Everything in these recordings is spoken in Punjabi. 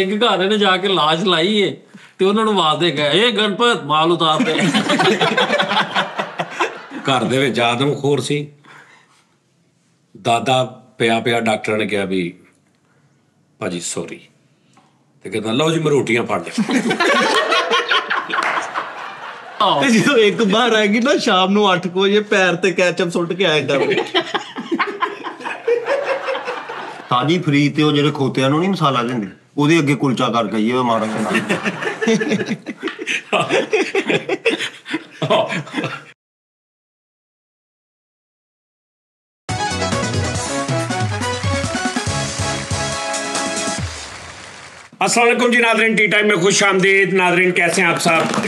एक घर ने जाके लाश लाई है ते उन्हां नूं आवाज़ दे गए ए गणपत माल उतार दे। घर दे विच आदमखोर सी दादा पिया पिया डॉक्टर ने कहा भी भाजी सॉरी ते कहता लो जी मैं रोटियां फड़ ले। जो एक बार आ गई ना शाम नूं 8 बजे पैर ते कैचअप सुट के आया डर ताजी फ्री ते जो खोतिया नहीं मसाला देंगे ਉਹਦੇ ਅੱਗੇ ਕੁਲਚਾ ਕਰ ਗਈ ਉਹ ਮਾੜਾ ਜਿਹਾ। अस्सलाम वालेकुम जी नादरीन, टी टाइम में खुश आमदीद। नादरीन कैसे हैं आप साहब?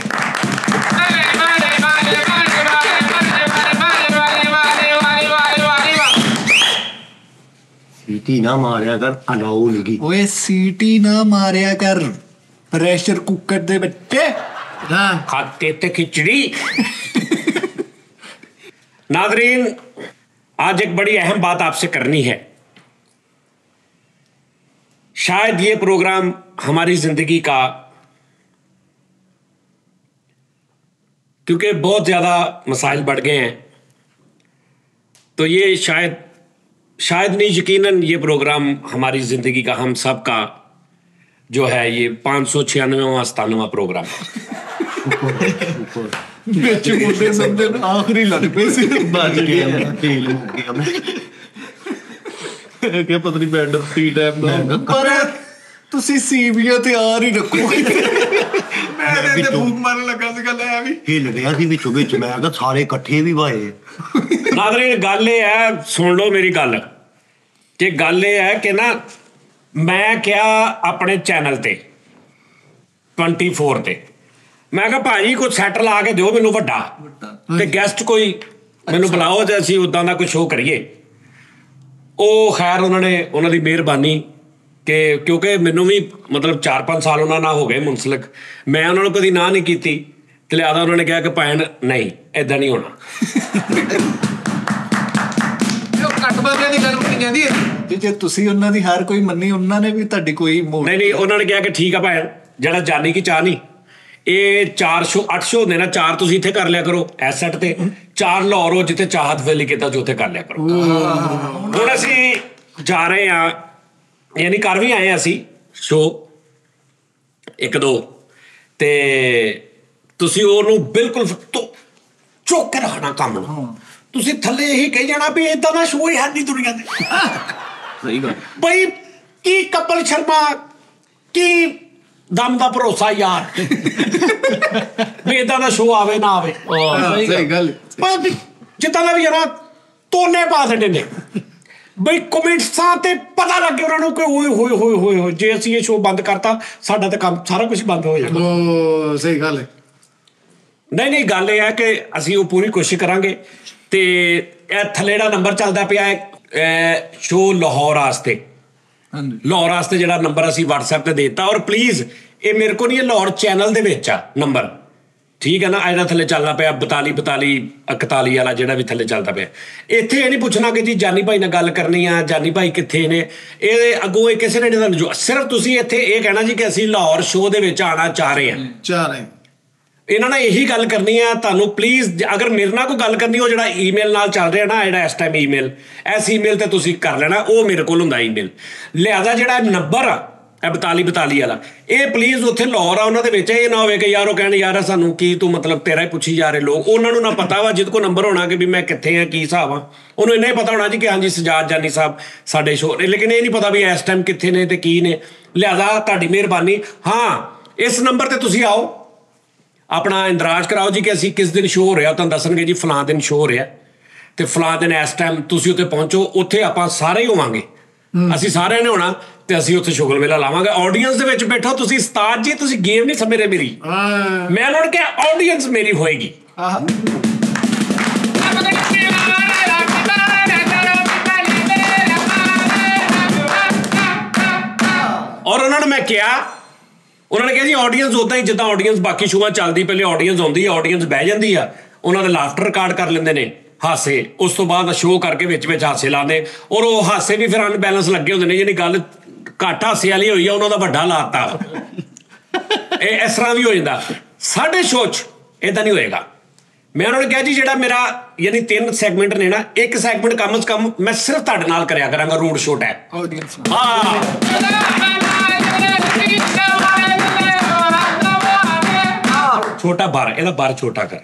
सीटी ना मारिया कर, अलाउ लगी। ओए सीटी ना मारिया कर प्रेशर कुकर दे बच्चे ना खाते ते खिचड़ी। नादरीन आज एक बड़ी अहम बात आपसे करनी है। शायद ये प्रोग्राम हमारी जिंदगी का, क्योंकि बहुत ज्यादा मसाइल बढ़ गए हैं, तो ये शायद नहीं यकीनन ये प्रोग्राम हमारी ज़िंदगी का, हम सब का जो है ये 596वां प्रोग्राम है। सारे कट्ठे भी भाए नादरीन गल है, सुन लो मेरी गल कि गल है कि ना मैं क्या अपने चैनल ते 24 ते मैं क्या भाजी कोई सैट ला के दो मैनू वड्डा ते गेस्ट कोई मैनू बुलाओ ते असीं उदां दा कोई शो करिए। ओह खैर उन्होंने उन्होंने मेहरबानी कि क्योंकि मैनू भी मतलब 4-5 साल उन्होंने हो गए मुंसलिक, मैं उन्होंने कभी ना नहीं की ते लिहाजा उन्होंने कहा कि भैन नहीं ऐदां नहीं होना। जानी की चाह नहीं 408 शो होंगे ना, 4 तुसीं इत्थे कर लिया करो एसेट ते, 4 लाहौर जिथे चाहत वेली कीता जो उत्थे कर लिया करो। हुण असीं जा रहे हां, यानी कर भी आए असीं शो 1-2 ते तुसीं उहनूं बिल्कुल चुक के रखना काम नूं। तुसी थले यही कही जाना भी इदा का शो ही है नहीं दुनिया में। सही गल भाई की कपिल शर्मा की दम का भरोसा यार भी इदा का शो आवे ना आवे। सही गल पर जिदा का भी जरा तोने पा छे ने भाई कमेंट्सां ते पता लगे उन्होंने कि ओए होए होए होए होए जे असीं ये शो बंद करता साडा ते काम सारा कुछ बंद हो जाएगा। सही गल है। नहीं गल यह है कि असीं वो पूरी कोशिश करांगे ते थले दा नंबर चलदा पिया है शो लाहौर वास्ते, लाहौर वास्ते जिहड़ा नंबर असीं WhatsApp ते देता और प्लीज़ ये मेरे को नहीं लाहौर चैनल दे विच आ नंबर, ठीक है ना, इहदा थले चलना पिया 42 42 41 वाला जिहड़ा भी थले चलदा पिया। इत्थे ये नहीं पुछना कि जी जानी भाई नाल गल करनी आ, जानी भाई कित्थे ने, ये अगों किसे ने नहीं दस्सना, सिर्फ तुसीं इत्थे ये कहना जी कि असीं लाहौर शो दे विच आना चाह रहे हां। इन्हों ने यही गल करनी है तू प्लीज़ अगर मेरे ना कोई गल करनी हो जो ईमेल नाल चल रहा ना जो इस टाइम ईमेल तो तुम कर लेना वो मेरे को ईमेल लिहाजा जोड़ा नंबर आ 42 42 वाला ये प्लीज़ उत्थे लाहौर आने के ना हो कि यार कह यार सूँ की तू मतलब तेरा ही पूछी जा रहे लोग, उन्होंने ना पता वा जिद को नंबर होना कि भी मैं कितने हैं की हिसाब हाँ, उन्होंने इन्ना ही पता होना जी कि हाँ जी सजाद जानी साहब साढ़े शो, लेकिन ये नहीं पता भी इस टाइम कितने ने तो की ने। लिहाजा ताड़ी मेहरबानी हाँ इस नंबर पर तुम आओ अपना इंदराज कराओ जी कि असी किस दिन शो हो रहा, तुम दसनगे जी फलां दिन शो हो रहा तो फलां दिन इस टाइम तुम उत्ते पहुंचो, उत्थे आपां सारे ही होवांगे, असी सारे ने होना तो असी उत्थे शुगल मेला लावांगे। ऑडियंस दे विच बैठो तुसी उस्ताद जी, तुसी गेम नहीं समझ रहे मेरी, मैं उन्होंने कहा ऑडियंस मेरी होएगी। और उन्होंने मैं क्या उन्होंने कहा जी ऑडियंस उदा ही जिदा ऑडियंस बाकी शोआं चलती पहले ऑडियंस आती है, ऑडियंस बह जाती है, उन्होंने लाफ्टर रिकॉर्ड कर लेंदे ने हासे, उस तो बाद शो करके हासे लाते और वो हासे भी फिर अनबैलेंस लगे होंगे ने, यानी गल घाटा सियाली होई उन्होंने वड्डा लाता इस तरह भी हो जाता। साढ़े शो च इदा नहीं होएगा। मैं उन्होंने कहा जी जो मेरा यानी 3 सैगमेंट ने ना, एक सैगमेंट कम से कम मैं सिर्फ तुहाडे नाल करया करांगा रोड शो टाइप। हाँ छोटा बार एदा बार छोटा कर।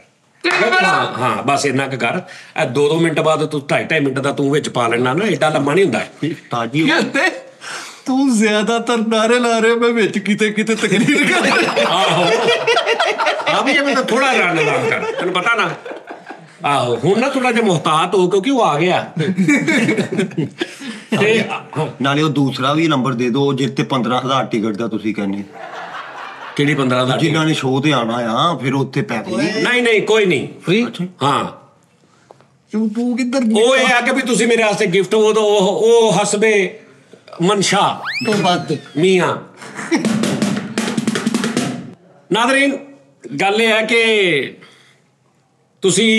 हाँ हाँ बस इन्ना क कर। 2-2 मिनट बाद तू 2.5-2.5 मिनट का तू विच पा लेना ना, एडा लम्मा नहीं हुंदा। तू ज्यादातर नारे ला रहे मैं विच किते किते तकरीर कर। आहो अब ये मैं थोड़ा रान रान कर तेन पता ना। आहो हुण ना थोड़ा जिहा मुहतात हो क्योंकि वो आ गया ते नाले वो दूसरा भी नंबर दे दो जिते 15,000 टिकट दा तुसीं कहने ਕਿਹੜੀ 15,000 ਜਿਨ੍ਹਾਂ ਨੇ ਸ਼ੋਅ ਤੇ ਆਣਾ ਆ ਫਿਰ ਉੱਥੇ ਪੈਸੇ ਨਹੀਂ ਨਹੀਂ ਕੋਈ ਨਹੀਂ ਫ੍ਰੀ। ਹਾਂ ਤੂੰ ਕਿੱਧਰ ਉਹ ਇਹ ਆ ਕਿ ਵੀ ਤੁਸੀਂ ਮੇਰੇ ਵਾਸਤੇ ਗਿਫਟ ਉਹ ਉਹ ਹਸਬੇ ਮਨਸ਼ਾ ਤੋਂ ਵੱਧ ਮੀਆਂ। ਨਾਜ਼ਰੀਨ ਗੱਲ ਇਹ ਹੈ ਕਿ ਤੁਸੀਂ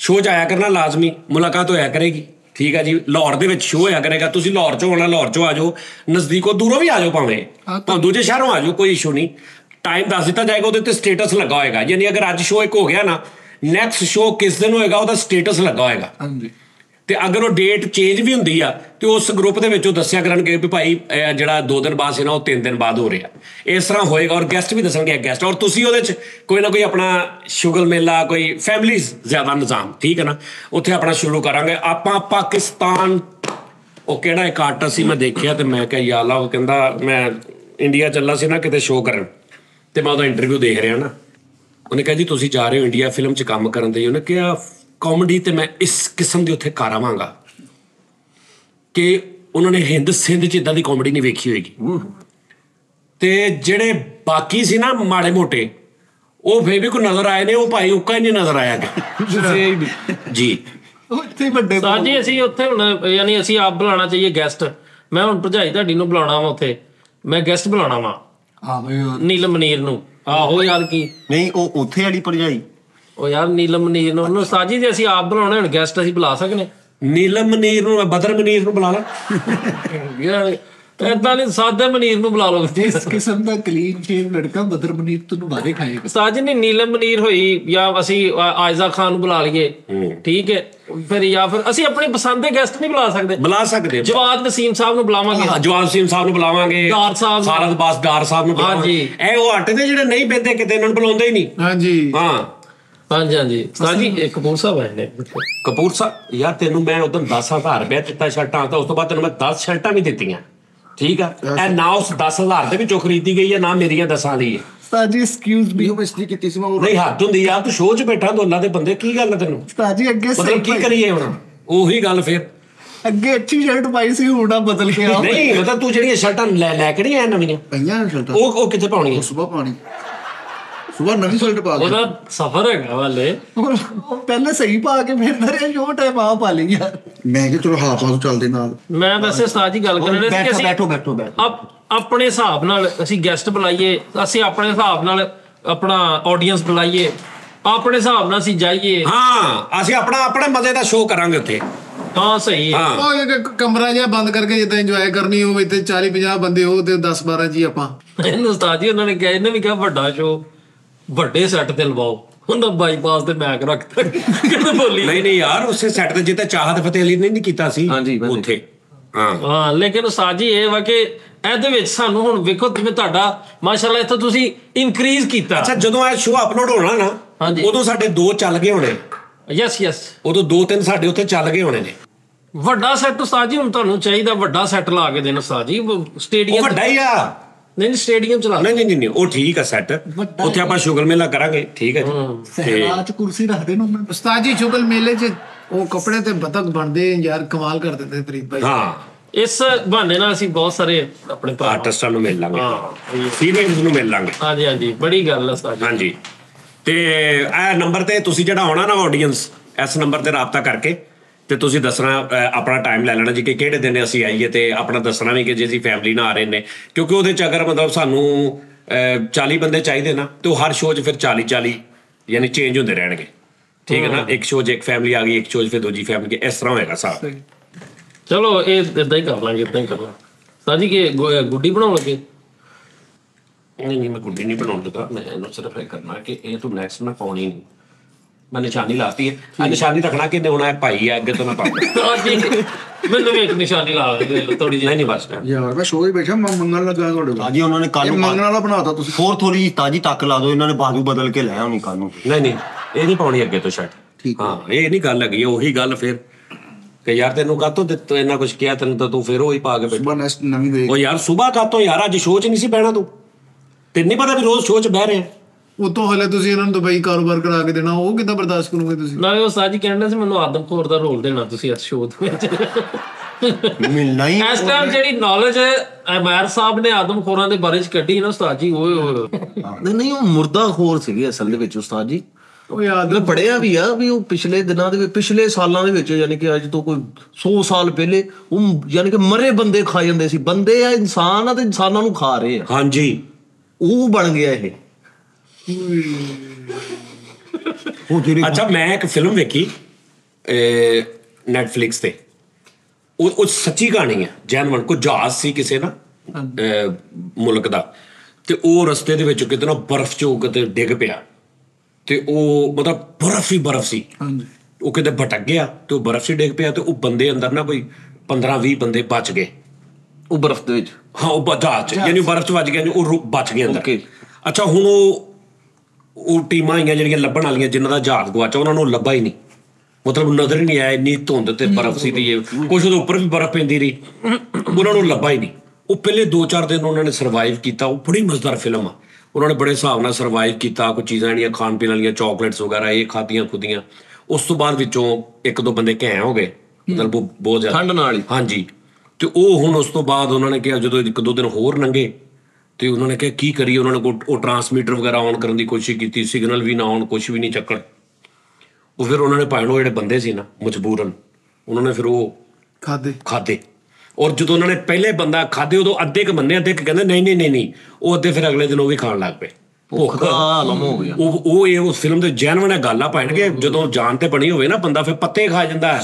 ਸ਼ੋਅ 'ਚ ਆਇਆ ਕਰਨਾ, ਲਾਜ਼ਮੀ ਮੁਲਾਕਾਤ ਹੋਇਆ ਕਰੇਗੀ। ठीक है जी। लाहौर के शो होया करेगा, तुम लाहौर चो आना, लाहौर चो आ जाओ, नज़दीकों दूरों भी आ जाओ, भावें तो दूजे शहरों आ जाओ, कोई इशू नहीं। टाइम दस दिता जाएगा, उहदे स्टेटस लगा होएगा, यानी अगर अज शो एक हो गया ना, नैक्सट शो किस दिन होएगा उहदा स्टेटस लगा होएगा। तो अगर वो डेट चेंज भी होंगी आ तो उस ग्रुप के दस्या करे भी भाई जो 2 दिन बाद से ना वो 3 दिन बाद हो रहा, इस तरह होएगा। और गैसट भी दसणगे गैसट, और तुसीं उहदे च कोई ना कोई अपना शुगल मेला, कोई फैमिलीज ज्यादा निजाम, ठीक है ना, उत्थे अपना शुरू करांगे। आपां पाकिस्तान वो किहड़ा इक आर्टिस्ट सी मैं देखिया तो मैं कहा यार ला, वो कहंदा मैं इंडिया चला सी ना किते शो करन ते मैं उहदा इंटरव्यू देख रहा ना, उन्हें कहा जी तुसीं जा रहे हो इंडिया फिल्म च काम करन दे। उन्हें कहा कॉमेडी तो मैं इस किस्म की उत्थे कर आवांगा कि उन्होंने हिंद सिंध च इदां दी कॉमेडी नहीं वेखी होएगी। तो जेडे बाकी से ना माड़े मोटे वो फिर भी कोई नज़र आए ने, वो भाई उका ही नहीं नज़र आया कि जी सर जी असीं उत्थे हुण यानी असीं आप बुलाना चाहिए गैसट। मैं हुण भरजाई तुहाडी नूं बुलाना वा, उत्थे मैं गैसट बुलाना वा नीलम मनीर नूं। आहो यार की नहीं वो उत्थे वाली भरजाई यार नीलम मनीर नूं साजी दे असीं आप बुलाउणे, हुण गेस्ट असीं बुला सकने नीलम मनीर नूं। बदर मनीर नूं बुला ला यार, इदां दे सादे मनीर नूं बुला लो। जिस किस्म दा क्लीन शेव लड़का बदर मनीर तैनूं मारे खाएगा। साजी ने नीलम मनीर होई या असीं आयजा खान नूं बुला लईए, ठीक है, फिर या फिर असीं अपनी पसंद दे गेस्ट नहीं बुला सकदे। बुला सकदे जवाद वसीम साहब नूं बुलावांगे, जवाद वसीम साहब नूं बुलावांगे, डार साहब सारद बास डार साहब नूं बुलावांगे। ऐ ओह हट दे जेहड़े नहीं बेंदे किते, इन्हां नूं बुलाउंदे ही नहीं। हां जी हां हाँ जी हाँ जी सर जी कपूर साहब आए ने। कपूर साहब यार तेन मैं उधर 10,000 रुपया दिता शर्टा, तो उस तो बाद तेन मैं 10 शर्टा भी दिखाई, ठीक है ना। उस 10,000 के खरीदी गई है ना मेरी 10 की है। ਸਤਾਜੀ ਐਕਸਕਿਊਜ਼ ਮੀ ਉਹ ਇਸਨੇ ਕੀਤੀ ਸੀ ਮੈਂ ਨਹੀਂ ਹੱਦ ਹੁੰਦੀ ਯਾਰ, ਤੂੰ ਸ਼ੋਅ 'ਚ ਬੈਠਾ ਦੋਨਾਂ ਦੇ ਬੰਦੇ ਕੀ ਗੱਲ ਤੈਨੂੰ ਸਤਾਜੀ ਅੱਗੇ ਮਤਲਬ ਕੀ ਕਰੀਏ ਹੁਣ ਉਹੀ ਗੱਲ ਫਿਰ ਅੱਗੇ ਅੱਛੀ ਸ਼ਰਟ ਪਾਈ ਸੀ ਹੁਣ ਆ ਬਦਲ ਕੇ ਆ ਨਹੀਂ ਮਤਲਬ ਤੂੰ ਜਿਹੜੀਆਂ ਸ਼ਰਟਾਂ ਲੈ ਲੈ ਕੇ ਨਹੀਂ ਆਇਆ ਨਵੀਆਂ ਪਈਆਂ ਸ਼ਰਟਾਂ ਉਹ ਕਿੱਥੇ ਪਾਉਣੀਆਂ ਸੁਬਾਹ ਪਾਉਣੀ ਆਪਣੇ ਹਿਸਾਬ ਨਾਲ ਅਸੀਂ ਗੈਸਟ ਬੁਲਾਈਏ, ਅਸੀਂ ਆਪਣੇ ਹਿਸਾਬ ਨਾਲ ਆਪਣਾ ਆਡੀਅੰਸ ਬੁਲਾਈਏ, ਆਪਣੇ ਹਿਸਾਬ ਨਾਲ ਅਸੀਂ ਜਾਈਏ। ਹਾਂ ਅਸੀਂ ਆਪਣਾ ਆਪਣੇ ਮਜ਼ੇ ਦਾ ਸ਼ੋਅ ਕਰਾਂਗੇ ਉੱਥੇ। ਹਾਂ ਸਹੀ ਹੈ ਕਮਰਾ ਜਿਹਾ ਬੰਦ ਕਰਕੇ ਜਿੱਦਾਂ ਇੰਜੋਏ ਕਰਨੀ ਹੋਵੇ ਤੇ 40-50 ਬੰਦੇ ਹੋ ਤੇ 10-12 ਜੀ ਆਪਾਂ ਇਹਨੂੰ ਉਸਤਾਦ ਜੀ ਉਹਨਾਂ ਨੇ ਕਿਹਾ ਇਹਨੇ ਵੀ ਕਿਹਾ ਵੱਡਾ ਸ਼ੋਅ ਵੱਡੇ ਸੈੱਟ ਤੇ ਲਵਾਓ। ਉਹਦਾ ਬਾਈਪਾਸ ਤੇ ਮੈਕ ਰੱਖਤਾ ਕਿਹਨੇ ਬੋਲੀ ਨਹੀਂ ਨਹੀਂ ਯਾਰ ਉਸੇ ਸੈੱਟ ਤੇ ਜਿੱਤੇ ਚਾਹਤ ਫਤਿਹ ਅਲੀ ਨੇ ਨਹੀਂ ਕੀਤਾ ਸੀ ਉੱਥੇ। ਹਾਂ ਹਾਂ ਲੇਕਿਨ ਉਸਤਾਦ ਜੀ ਇਹ ਵਾ ਕਿ ਇਹਦੇ ਵਿੱਚ ਸਾਨੂੰ ਹੁਣ ਵੇਖੋ ਜਿਵੇਂ ਤੁਹਾਡਾ ਮਾਸ਼ਾਅੱਲਾ ਇੱਥੋਂ ਤੁਸੀਂ ਇਨਕਰੀਜ਼ ਕੀਤਾ। ਅੱਛਾ ਜਦੋਂ ਇਹ ਸ਼ੋਅ ਅਪਲੋਡ ਹੋਣਾ ਨਾ ਉਦੋਂ ਸਾਡੇ 2 ਚੱਲ ਗਏ ਹੋਣੇ। ਯੈਸ ਯੈਸ ਉਦੋਂ 2-3 ਸਾਡੇ ਉੱਥੇ ਚੱਲ ਗਏ ਹੋਣੇ ਨੇ। ਵੱਡਾ ਸੈੱਟ ਉਸਤਾਦ ਜੀ ਹੁਣ ਤੁਹਾਨੂੰ ਚਾਹੀਦਾ ਵੱਡਾ ਸੈੱਟ ਲਾ ਕੇ ਦੇਣ ਉਸਤਾਦ ਜੀ ਸਟੇਡੀਅਮ ਵੱਡਾ ਹੀ ਆ ਨਹੀਂ ਸਟੇਡੀਅਮ ਚਲਾ ਨਹੀਂ ਨਹੀਂ ਨਹੀਂ ਉਹ ਠੀਕ ਆ ਸੈੱਟ ਉੱਥੇ ਆਪਾਂ ਸ਼ੁਗਲ ਮੇਲਾ ਕਰਾਂਗੇ, ਠੀਕ ਹੈ ਜੀ। ਸਹਿਰਾ ਚ ਕੁਰਸੀ ਰੱਖ ਦੇਣਾ ਉਸਤਾਦ ਜੀ ਸ਼ੁਗਲ ਮੇਲੇ ਚ ਉਹ ਕੱਪੜੇ ਤੇ ਬਤਕ ਬਣਦੇ ਯਾਰ ਕਮਾਲ ਕਰ ਦਿੰਦੇ ਫਰੀਦ ਭਾਈ। ਹਾਂ ਇਸ ਬਹਾਨੇ ਨਾਲ ਅਸੀਂ ਬਹੁਤ ਸਾਰੇ ਆਪਣੇ ਆਰਟਿਸਟਾਂ ਨੂੰ ਮਿਲ ਲਾਂਗੇ, ਹਾਂ ਸੀਨੀਅਰਸ ਨੂੰ ਮਿਲ ਲਾਂਗੇ। ਹਾਂਜੀ ਹਾਂਜੀ ਬੜੀ ਗੱਲ ਆ ਉਸਤਾਦ ਜੀ। ਹਾਂਜੀ ਤੇ ਇਹ ਨੰਬਰ ਤੇ ਤੁਸੀਂ ਜਿਹੜਾ ਆਉਣਾ ਨਾ ਆਡੀਅੰਸ ਇਸ ਨੰਬਰ ਤੇ ਰਾਬਤਾ ਕਰਕੇ ਤੇ ਤੁਸੀਂ ਦੱਸਣਾ ਆਪਣਾ ਟਾਈਮ ਲੈ ਲੈਣਾ ਜੀ ਕਿ ਕਿਹੜੇ ਦਿਨ ਅਸੀਂ ਆਈਏ ਤੇ ਆਪਣਾ ਦੱਸਣਾ ਵੀ ਕਿ ਜੇ ਅਸੀਂ ਫੈਮਿਲੀ ਨਾਲ ਆ ਰਹੇ ਨੇ ਕਿਉਂਕਿ ਉਹਦੇ 'ਚ ਅਗਰ ਮਤਲਬ ਸਾਨੂੰ 40 ਬੰਦੇ ਚਾਹੀਦੇ ਨਾ ਤੇ ਉਹ ਹਰ ਸ਼ੋਅ 'ਚ ਫਿਰ 40-40 ਯਾਨੀ ਚੇਂਜ ਹੁੰਦੇ ਰਹਿਣਗੇ, ਠੀਕ ਹੈ ਨਾ। ਇੱਕ ਸ਼ੋਅ 'ਚ ਇੱਕ ਫੈਮਿਲੀ ਆ ਗਈ, ਇੱਕ ਸ਼ੋਅ 'ਚ ਫਿਰ ਦੂਜੀ ਫੈਮਿਲੀ, ਇਸ ਤਰ੍ਹਾਂ ਹੋਏਗਾ ਸਾਰਾ। ਚਲੋ ਇਹ ਇਦਾਂ ਹੀ ਕਰ ਲਾਂਗੇ, ਇਦਾਂ ਹੀ ਕਰ ਲਾਂਗੇ। साजी के गुड्डी बनाउण लगे। नहीं मैं गुड्डी नहीं बनाउण लगा, मैं इन्हूं सिर्फ ये करना कि ये तो नेक्स्ट मैं पाउणी नहीं, मैं निशानी लाती है, निशानी रखना कि होना है भाई है अगे तो मैं पाऊंगा। मैंने भी एक निशानी ला दे थोड़ी जी। नहीं बस यार मैं शो ही बैठा, मैं मंगन लगा थोड़े को। हां जी उन्होंने कानू मंगन वाला बनाता, तुम फोर थोड़ी ताजी ताक ला दो, इन्होंने बाजू बदल के लाया उन्हीं कानू। नहीं नहीं ये नहीं पाउणी अगे तो शर्ट। ठीक हां ये नहीं गल लगी, वही गल फिर कि यार तेनू कातों तो इतना कुछ किया, तेन तो तू फिर वही पा के बैठा। यार सुबह कातों यार अज शो च नहीं सी बहना, तू तेन नहीं पता भी रोज शो च बह रहे हैं। ਉਤੋਂ ਹਲੇ ਤੁਸੀਂ ਇਹਨਾਂ ਨੂੰ ਦੁਬਈ ਕਾਰੋਬਾਰ ਕਰਾ ਕੇ ਦੇਣਾ, ਉਹ ਕਿਦਾਂ ਬਰਦਾਸ਼ਤ ਕਰੋਗੇ ਤੁਸੀਂ? ਨਾਲੇ ਉਹ ਸਾਜੀ ਕਹਿੰਦਾ ਸੀ ਮੈਨੂੰ ਆਦਮ ਖੋਰ ਦਾ ਰੋਲ ਦੇਣਾ ਤੁਸੀਂ ਇਸ ਸ਼ੋਅ ਦੇ ਵਿੱਚ। ਮਿਲਣਾ ਹੀ ਇਸ ਟਾਈਮ ਜਿਹੜੀ ਨੌਲੇਜ ਅਮਰ ਸਾਹਿਬ ਨੇ ਆਦਮ ਖੋਰਾਂ ਦੇ ਬਾਰੇ ਚ ਕੱਢੀ ਨਾ ਉਸਤਾਦ ਜੀ, ਓਏ ਹੋਏ ਨਹੀਂ ਉਹ ਮੁਰਦਾ ਖੋਰ ਸੀਗੇ ਅਸਲ ਦੇ ਵਿੱਚ ਉਸਤਾਦ ਜੀ। ਉਹ ਯਾਦ ਪੜਿਆ ਵੀ ਆ ਵੀ ਉਹ ਪਿਛਲੇ ਦਿਨਾਂ ਦੇ ਪਿਛਲੇ ਸਾਲਾਂ ਦੇ ਵਿੱਚ ਯਾਨੀ ਕਿ ਅੱਜ ਤੋਂ ਕੋਈ 100 ਸਾਲ ਪਹਿਲੇ ਉਹ ਯਾਨੀ ਕਿ ਮਰੇ ਬੰਦੇ ਖਾ ਜਾਂਦੇ ਸੀ। ਬੰਦੇ ਆ ਇਨਸਾਨ ਆ ਤੇ ਇਨਸਾਨਾਂ ਨੂੰ ਖਾ ਰਹੇ ਆ। ਹਾਂਜੀ ਉਹ ਬਣ ਗਿਆ ਇਹ। अच्छा मैं एक फिल्म देखी नेटफ्लिक्स पे, वो सच्ची कहानी है जैनवन को जहाज सी किसी ना मुल्क का, तो वो रस्ते दे विच कितना बर्फ चो कते डिग पिया, तो वो मतलब बर्फ ही बर्फ सी, वो किते भटक गया तो बर्फ ही डिग पिया, तो वो बंदे अंदर ना कोई 15-20 बंदे बच गए वो बर्फ दे विच। हां वो जहाज यानी बर्फ च बच गया, वो बच गए अंदर। अच्छा हुण ਉਹ ਟੀਮਾਂ ਆਈਆਂ ਜਿਹੜੀਆਂ ਲੱਭਣ ਵਾਲੀਆਂ, ਜਿਨ੍ਹਾਂ ਦਾ ਜਹਾਜ਼ ਗਵਾਚਾ ਉਹਨਾਂ ਨੂੰ ਲੱਭਾ ਹੀ ਨਹੀਂ, ਮਤਲਬ ਨਜ਼ਰ ਹੀ ਨਹੀਂ ਆਇਆ, ਇੰਨੀ ਧੁੰਦ ਤੇ ਬਰਫ਼ ਸੀ ਤੇ ਕੁਛ ਉਹਦੇ ਉੱਪਰ ਵੀ ਬਰਫ਼ ਪੈਂਦੀ ਰਹੀ, ਉਹਨਾਂ ਨੂੰ ਲੱਭਾ ਹੀ ਨਹੀਂ। ਉਹ ਪਹਿਲੇ 2-4 ਦਿਨ ਉਹਨਾਂ ਨੇ ਸਰਵਾਈਵ ਕੀਤਾ। ਉਹ ਬੜੀ ਮਜ਼ੇਦਾਰ ਫਿਲਮ ਆ, ਉਹਨਾਂ ਨੇ ਬੜੇ ਹਿਸਾਬ ਨਾਲ ਸਰਵਾਈਵ ਕੀਤਾ, ਕੁਝ ਚੀਜ਼ਾਂ ਜਿਹੜੀਆਂ ਖਾਣ ਪੀਣ ਵਾਲੀਆਂ ਚੌਕਲੇਟਸ ਵਗੈਰਾ ਇਹ ਖਾਧੀਆਂ ਖੁਦੀਆਂ। ਉਸ ਤੋਂ ਬਾਅਦ ਵਿੱਚੋਂ 1-2 ਬੰਦੇ ਘੈ ਹੋ ਗਏ, ਮਤਲਬ ਉਹ ਬਹੁਤ ਜ਼ਿਆਦਾ ਠੰਡ ਨਾਲ। ਹਾਂਜੀ ਤੇ ਉਹ ਹੁਣ ਉਸ ਤੋਂ ਬਾਅਦ ਉਹਨਾਂ ਨੇ ਕਿਹਾ ਜਦੋਂ 1-2 ਦਿਨ ਹੋਰ ਲੰਘੇ ਤੇ ਉਹਨਾਂ ਨੇ ਕਿਹਾ ਕੀ ਕਰੀਏ, ਉਹਨਾਂ ਨੇ ਉਹ ਟਰਾਂਸਮੀਟਰ ਵਗੈਰਾ ਔਨ ਕਰਨ ਦੀ ਕੋਸ਼ਿਸ਼ ਕੀਤੀ, ਸਿਗਨਲ ਵੀ ਨਾ ਆਉਣ, ਕੁਛ ਵੀ ਨਹੀਂ ਚੱਕਣ। ਉਹ ਫਿਰ ਉਹਨਾਂ ਨੇ ਭਾਣੋ ਜਿਹੜੇ ਬੰਦੇ ਸੀ ਨਾ ਮਜਬੂਰਨ ਉਹਨਾਂ ਨੇ ਫਿਰ ਉਹ ਖਾਦੇ। ਔਰ ਜਦੋਂ ਉਹਨਾਂ ਨੇ ਪਹਿਲੇ ਬੰਦਾ ਖਾਦੇ ਉਦੋਂ ਅੱਧੇ ਕ ਬੰਨੇ ਅੱਧੇ ਕ ਕਹਿੰਦੇ ਨਹੀਂ ਨਹੀਂ ਨਹੀਂ, ਉਹ ਅੱਧੇ ਫਿਰ ਅਗਲੇ ਦਿਨ ਉਹ ਵੀ ਖਾਣ ਲੱਗ ਪਏ। ਭੁੱਖ ਆਲਮ ਹੋ ਗਿਆ ਉਹ। ਇਹ ਉਸ ਫਿਲਮ ਦੇ ਜੈਨਵਨ ਗੱਲ ਆ ਪੈਣਗੇ, ਜਦੋਂ ਜਾਨ ਤੇ ਬਣੀ ਹੋਵੇ ਨਾ ਬੰਦਾ ਫਿਰ ਪੱਤੇ ਖਾ ਜਾਂਦਾ ਹੈ,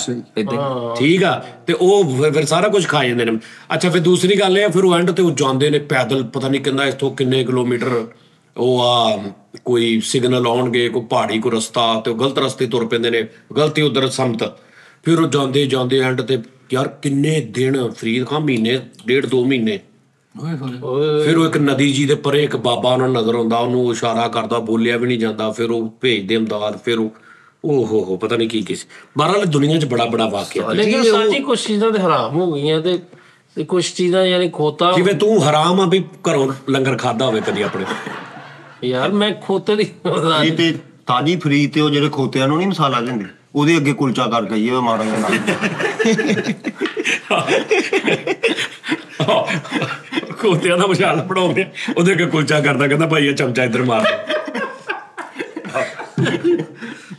ਠੀਕ ਆ, ਤੇ ਉਹ ਫਿਰ ਸਾਰਾ ਕੁਝ ਖਾ ਜਾਂਦੇ ਨੇ। ਅੱਛਾ ਫਿਰ ਦੂਸਰੀ ਗੱਲ ਇਹ ਫਿਰ ਉਹ ਐਂਡ ਤੇ ਉਹ ਜਾਂਦੇ ਨੇ ਪੈਦਲ, ਪਤਾ ਨਹੀਂ ਕਿੰਨਾ ਇੱਥੋਂ ਕਿੰਨੇ ਕਿਲੋਮੀਟਰ, ਉਹ ਆ ਕੋਈ ਸਿਗਨਲ ਆਉਣਗੇ ਕੋਈ ਪਹਾੜੀ ਕੋਈ ਰਸਤਾ, ਤੇ ਉਹ ਗਲਤ ਰਸਤੇ ਤੁਰ ਪੈਂਦੇ ਨੇ, ਗਲਤੀ ਉਧਰ ਸੰਮਤ। ਫਿਰ ਉਹ ਜਾਂਦੇ ਜਾਂਦੇ ਐਂਡ ਤੇ ਯਾਰ ਕਿੰਨੇ ਦਿਨ ਫਰੀਦ ਖਾਂ, ਮਹੀਨੇ 1.5-2 ਮਹੀਨੇ। ਫਿਰ ਉਹ ਇੱਕ ਨਦੀ ਜੀ ਦੇ ਪਰੇ ਇੱਕ ਬਾਬਾ ਉਹਨਾਂ ਨਜ਼ਰ ਆਉਂਦਾ, ਉਹਨੂੰ ਇਸ਼ਾਰਾ ਕਰਦਾ, ਬੋਲਿਆ ਵੀ ਨਹੀਂ ਜਾਂਦਾ, ਫਿਰ ਉਹ ਭੇਜਦੇ ਅਮਦਾਦ, ਫਿਰ ਉਹ ਹੋ ਹੋ ਪਤਾ ਨਹੀਂ ਕੀ ਕੀ। ਬਹਰਾਲ ਦੁਨੀਆਂ 'ਚ ਬੜਾ ਬੜਾ ਵਾਕਿਆ। ਲੇਕਿਨ ਸਾਡੀ ਕੁਝ ਚੀਜ਼ਾਂ ਤੇ ਹਰਾਮ ਹੋ ਗਈਆਂ ਤੇ ਕੁਝ ਚੀਜ਼ਾਂ ਯਾਨੀ ਖੋਤਾ, ਜਿਵੇਂ ਤੂੰ ਹਰਾਮ ਆ ਵੀ ਘਰੋਂ ਲੰਗਰ ਖਾਦਾ ਹੋਵੇ ਕਦੀ ਆਪਣੇ। ਯਾਰ ਮੈਂ ਖੋਤੇ ਦੀ ਤੇ ਤਾਜੀ ਫਰੀ ਤੇ ਉਹ ਜਿਹੜੇ ਖੋਤਿਆਂ ਨੂੰ ਨਹੀਂ ਮਸਾਲਾ ਲੈਂਦੇ, ਉਹਦੇ ਅੱਗੇ ਕੁਲਚਾ ਕਰ ਗਈ ਉਹ ਮਾਰਾਂਗੇ ਨਾਲ। ਖੋਤਿਆਂ ਦਾ ਮਸ਼ਾਲ ਬਣਾਉਂਦੇ, ਉਹਦੇ ਅੱਗੇ ਕੁਲਚਾ ਕਰਦਾ, ਕਹਿੰਦਾ ਭਾਈ ਇਹ ਚਮਚਾ ਇੱਧਰ ਮਾਰ।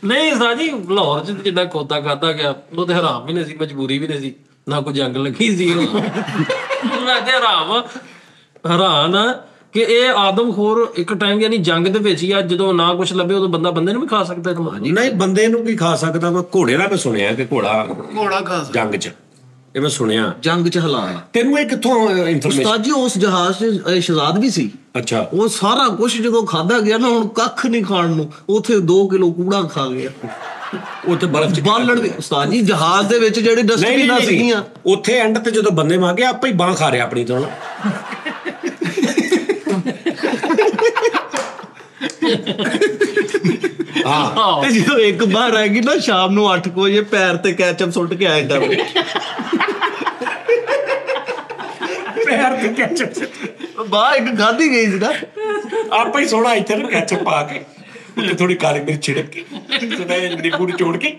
ਨਹੀਂ ਸਾਜੀ ਲਾਹੌਰ 'ਚ ਜਿੱਦਾਂ ਖੋਤਾ ਖਾਧਾ ਗਿਆ, ਉਹ ਤੇ ਹਰਾਮ ਵੀ ਨਹੀਂ ਸੀ, ਮਜਬੂਰੀ ਵੀ ਨਹੀਂ ਸੀ, ਨਾ ਕੋਈ ਜੰਗ ਲੱਗੀ ਸੀ। ਮੈਂ ਤੇ ਹੈਰਾਨ ਆ ਕਿ ਇਹ ਆਦਮਖੋਰ ਇੱਕ ਟਾਈਮ ਯਾਨੀ ਜੰਗ ਦੇ ਵਿੱਚ ਹੀ ਆ, ਜਦੋਂ ਨਾ ਕੁਛ ਲੱਭੇ ਉਦੋਂ ਬੰਦਾ ਬੰਦੇ ਨੂੰ ਵੀ ਖਾ ਸਕਦਾ। ਨਹੀਂ ਬੰਦੇ ਨੂੰ ਵੀ ਖਾ ਸਕਦਾ, ਮੈਂ ਘੋੜੇ ਦਾ ਮੈਂ ਸੁਣਿਆ ਕਿ ਘੋੜਾ ਖਾ ਸਕਦਾ ਜੰਗ 'ਚ। ਇਹ ਮੈਂ ਸੁਣਿਆ ਜੰਗ 'ਚ ਹਲਾਇਆ। ਤੈਨੂੰ ਇਹ ਕਿੱਥੋਂ ਇਨਫੋਰਮੇਸ਼ਨ? ਉਸਤਾਦ ਜੀ ਉਸ ਜਹਾਜ਼ 'ਚ ਸ਼ਹਾਜ਼ਾਦ ਵੀ ਸੀ। ਅੱਛਾ ਉਹ ਸਾਰਾ ਕੁਝ ਜਦੋਂ ਖਾਧਾ ਗਿਆ ਨਾ, ਹੁਣ ਕੱਖ ਨਹੀਂ ਖਾਣ ਨੂੰ, ਉੱਥੇ 2 ਕਿਲੋ ਕੂੜਾ ਖਾ ਗਿਆ ਉੱਥੇ ਬਰਫ਼ 'ਚ ਬਾਲਣ ਦੇ। ਉਸਤਾਦ ਜੀ ਜਹਾਜ਼ ਦੇ ਵਿੱਚ ਜਿਹੜੇ ਡਸਟਬਿਨਾਂ ਸੀਗੀਆਂ ਉੱਥੇ ਐਂਡ ਤੇ ਜਦੋਂ ਬੰਦੇ ਮਾਰ ਗਏ ਆਪੇ ਹੀ ਬਾਂਹ ਖਾ ਰਿਹਾ ਆਪਣੀ ਤੋਂ। ਹਾਂ ਤੇ ਜਦੋਂ ਇੱਕ ਬਾਹਰ ਆ ਗਈ ਨਾ ਸ਼ਾਮ ਨੂੰ 8 ਵਜੇ ਪੈਰ ਤੇ ਕੈਚਅਪ ਸੁੱਟ ਕੇ ਆਇਆ ਡਾ ਪੈਰ ਤੇ ਕੈਚਅਪ ਬਾਹਰ ਇੱਕ ਗਾਦੀ ਗਈ ਸੀ ਨਾ ਆਪੇ ਹੀ ਸੋਣਾ ਇੱਥੇ ਨਾ ਕੈਚਅਪ ਪਾ ਕੇ ਉੱਤੇ ਥੋੜੀ ਕਾਲੀ ਮਿਰਚ ਛਿੜਕ ਕੇ ਨਿੰਬੂ ਚੋੜ ਕੇ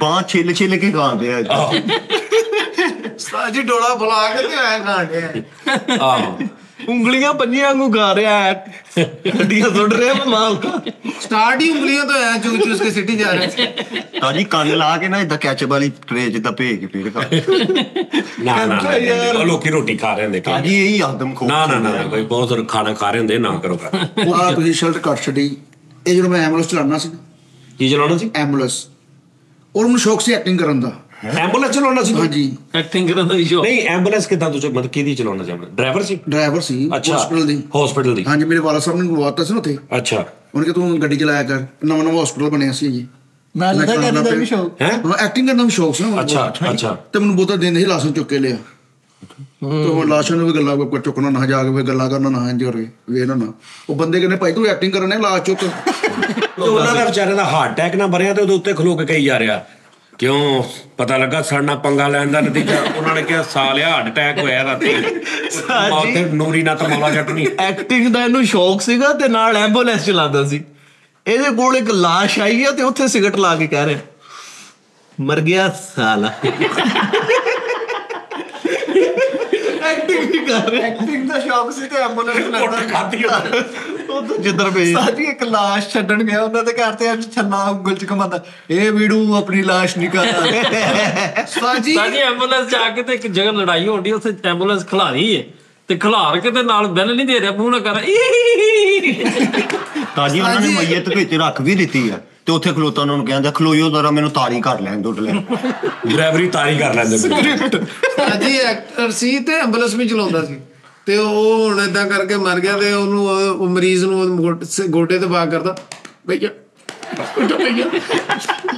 ਬਾਂਹ ਛਿੱਲ ਛਿੱਲ ਕੇ ਖਾਂਦੇ ਆ ਸਾਜੀ ਡੋਲਾ ਫਲਾ ਕੇ ਤੇ ਐ ਖਾਂਦੇ ਆ। ਆਹੋ ਉਂਗਲੀਆਂ ਪੰਜੀਆਂ ਨੂੰ ਗਾ ਰਿਹਾ, ਗੱਡੀਆਂ ਸੁੱਟ ਰਿਹਾ, ਮਾਲ ਸਟਾਰਟ ਹੀ ਉਂਗਲੀਆਂ ਤੋਂ ਐ ਚੂਸ ਚੂਸ ਕੇ ਸਿੱਟੀ ਜਾ ਰਿਹਾ। ਤਾਜੀ ਕੰਨ ਲਾ ਕੇ ਨਾ ਇਦਾਂ ਕੈਚਅਪ ਵਾਲੀ ਟ੍ਰੇ ਜਿੱਦਾਂ ਭੇਜ ਕੇ ਪੀੜ ਖਾ ਨਾ ਨਾ ਯਾਰ ਲੋਕੀ ਰੋਟੀ ਖਾ ਰਹੇ ਹੁੰਦੇ ਤਾਜੀ, ਇਹੀ ਆਦਮ ਖੋ ਨਾ ਨਾ ਨਾ ਬਈ ਬਹੁਤ ਖਾਣਾ ਖਾ ਰਹੇ ਹੁੰਦੇ ਨਾ ਕਰੋਗਾ। ਆਹ ਤੁਸੀਂ ਸ਼ਰਟ ਕੱਟ ਛੱਡੀ। ਇਹ ਜਦੋਂ ਮੈਂ ਐਂਬੂਲੈਂਸ ਚਲਾਉਣਾ ਸੀ, ਕੀ ਚਲਾਉਣਾ ਸੀ ਐਂਬੂਲੈਂਸ, ਉਹਨੂੰ ਸ਼ੌਕ ਸੀ ਐਕਟਿੰਗ ਕਰਨ ਦਾ। ਐਂਬੂਲੈਂਸ ਚਲਾਉਣਾ ਸੀ? ਹਾਂਜੀ ਐਕਟਿੰਗ ਕਰਨ ਦਾ ਇਸ਼ੂ। ਨਹੀਂ ਐਂਬੂਲੈਂਸ ਕਿਦਾਂ ਤੁਸੀਂ ਮਤਲਬ ਕਿਹਦੀ ਚਲਾਉਣਾ ਸੀ? ਡਰਾਈਵਰ ਸੀ? ਡਰਾਈਵਰ ਸੀ ਹਸਪੀਟਲ ਦੀ। ਹਸਪੀਟਲ ਦੀ ਹਾਂਜੀ ਮੇਰੇ ਵਾਲਾ ਸਾਹਿਬ ਨੇ ਬੁਲਾਤਾ ਸੀ ਨਾ ਉੱਥੇ। ਅੱਛਾ ਉਹਨੇ ਕਿਹਾ ਤੂੰ ਗੱਡੀ ਚਲਾਇਆ ਕਰ, ਨਵਾਂ ਨਵਾਂ ਹਸਪੀਟਲ ਬਣਿਆ ਸੀ ਜੀ। ਮੈਂ ਲੱਗਦਾ ਕਰਨ ਦਾ ਵੀ ਸ਼ੌਕ ਹੈ, ਐਕਟਿੰਗ ਕਰਨ ਦਾ ਸ਼ੌਕ ਸੀ ਨਾ। ਅੱਛਾ ਅੱਛਾ ਤੇ ਮੈਨੂੰ ਬਹੁਤਾ ਦਿਨ ਹੀ ਲਾਸਨ ਚੁੱਕ ਕੇ ਲਿਆ ਤੇ ਹੁਣ ਲਾਸ਼ਾਂ ਨੂੰ ਵੀ ਗੱਲਾਂ ਚੁੱਕਣਾ ਨਾ ਜਾ ਕੇ ਗੱਲਾਂ ਕਰਨਾ ਨਾ ਇੰਜ ਹੋਵੇ ਵੇਖਣਾ ਨਾ। ਉਹ ਬੰਦੇ ਕਹਿੰਦੇ ਭਾਈ ਤੂੰ ਐਕਟਿੰਗ ਕਰਨ ਹੈ ਲਾਸ਼ ਚੁੱਕ। ਉਹਨਾਂ ਦਾ ਵਿਚਾਰੇ ਦਾ ਹਾਰਟ ਅਟੈਕ ਨਾ ਮਰਿਆ ਤੇ ਉਹਦੇ ਉੱਤੇ ਖਲੋ ਕੇ ਕਹੀ ਜਾ ਰਿਹਾ ਕਿਉਂ ਪਤਾ ਲੱਗਾ ਸਾਡਾ ਪੰਗਾ ਲੈਣ ਦਾ ਨਤੀਜਾ। ਉਹਨਾਂ ਨੇ ਕਿਹਾ ਸਾਲਿਆ ਹਾਰਟ ਅਟੈਕ ਹੋਇਆ ਰਾਤੀ ਮੌਤੇ ਨੂਰੀ ਨਾ ਤਮਾਲਾ ਜੱਟਣੀ। ਐਕਟਿੰਗ ਦਾ ਇਹਨੂੰ ਸ਼ੌਕ ਸੀਗਾ ਤੇ ਨਾਲ ਐਂਬੂਲੈਂਸ ਚਲਾਉਂਦਾ ਸੀ। ਇਹਦੇ ਕੋਲ ਇੱਕ ਲਾਸ਼ ਆਈ ਆ ਤੇ ਉੱਥੇ ਸਿਗਰਟ ਲਾ ਕੇ ਕਹਿ ਰਿਹਾ ਮਰ ਗਿਆ ਸਾਲਾ। ਐਕਟਿੰਗ ਦਾ ਸ਼ੌਕ ਸੀ ਤੇ ਐਂਬੂਲੈਂਸ ਚਲਾਉਂਦਾ ਖਾਤੀ ਉਹ ਜਿੱਧਰ ਪਈ ਸਾਡੀ ਇੱਕ ਲਾਸ਼ ਛੱਡਣ ਗਿਆ ਉਹਨਾਂ ਦੇ ਘਰ ਤੇ ਛੱਲਾ ਉਂਗਲ ਚ ਘੁਮਾਉਂਦਾ ਇਹ ਵੀੜੂ ਆਪਣੀ ਲਾਸ਼ ਨਿਕਾਲ। ਸਾਜੀ ਐਂਬੂਲੈਂਸ ਜਾ ਕੇ ਤੇ ਇੱਕ ਜਗ੍ਹਾ ਲੜਾਈ ਹੋਣ ਡਈ ਉੱਥੇ ਐਂਬੂਲੈਂਸ ਖਿਲਾਰੀ ਹੈ ਤੇ ਖਿਲਾਰ ਕੇ ਤੇ ਨਾਲ ਬੈਲ ਨਹੀਂ ਦੇ ਰਿਹਾ ਮੂੰਹ ਨਾ ਕਰ। ਸਾਜੀ ਉਹਨਾਂ ਨੇ ਮਈਅਤ ਵਿੱਚ ਰੱਖ ਵੀ ਦਿੱਤੀ ਆ ਤੇ ਉੱਥੇ ਖਲੋਤਾ ਉਹਨਾਂ ਨੂੰ ਕਹਿੰਦਾ ਖਲੋਇਓ ਜ਼ਰਾ ਮੈਨੂੰ ਤਾਰੀ ਕਰ ਲੈਣ ਦੋ। ਡਰਾਈਵਰੀ ਤਾਰੀ ਕਰ ਲੈਂਦੇ ਸਾਜੀ ਐਕਟਰ ਸੀ ਤੇ ਐਂਬੂਲੈਂਸ ਵੀ ਚਲਾਉਂਦਾ ਸੀ ਤੇ ਉਹ ਹੁਣ ਏਦਾਂ ਕਰਕੇ ਮਰ ਗਿਆ ਤੇ ਉਹਨੂੰ ਮਰੀਜ਼ ਨੂੰ ਗੋਡੇ ਤੇ ਬਾਗ ਕਰਦਾ ਭਈਆ ਭਈਆ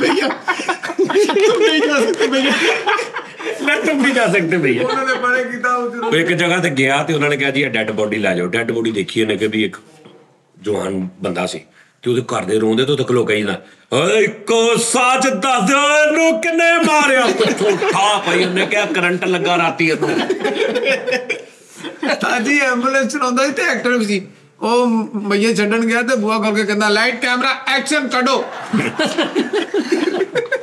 ਭਈਆ ਮੈਂ ਤੁਮ ਨਹੀਂ ਜਾ ਸਕਦੇ ਭਈਆ। ਉਹਨਾਂ ਨੇ ਬੜੇ ਕੀਤਾ ਇੱਕ ਜਗ੍ਹਾ ਤੇ ਗਿਆ ਤੇ ਉਹਨਾਂ ਨੇ ਕਿਹਾ ਜੀ ਇਹ ਡੈਡ ਬੋਡੀ ਲੈ ਜਾਓ। ਡੈਡ ਬੋਡੀ ਦੇਖੀ ਉਹਨੇ ਕਿ ਵੀ ਇੱਕ ਜਵਾਨ ਬੰਦਾ ਸੀ ਤੇ ਉਹਦੇ ਘਰ ਦੇ ਰੋਂਦੇ ਤੇ ਤਕਲੋ ਕਹੀ ਨਾ ਇੱਕੋ ਸਾਜ ਦੱਸ ਦਿਓ ਇਹਨੂੰ ਕਿੰਨੇ ਮਾਰਿਆ। ਠਾ ਭਾਈ ਉਹਨੇ ਕਿਹਾ ਕਰੰਟ ਲੱਗਾ ਰਾਤੀ ਇਹਨੂੰ। ਸਾਜੀ ਐਂਬੂਲੈਂਸ ਚਲਾਉਂਦਾ ਸੀ ਤੇ ਐਕਟਰ ਵੀ ਸੀ। ਉਹ ਮਈਏ ਛੱਡਣ ਗਿਆ ਤੇ ਬੂਆ ਕਰਕੇ ਕਹਿੰਦਾ ਲਾਈਟ ਕੈਮਰਾ ਐਕਸ਼ਨ ਕੱਢੋ।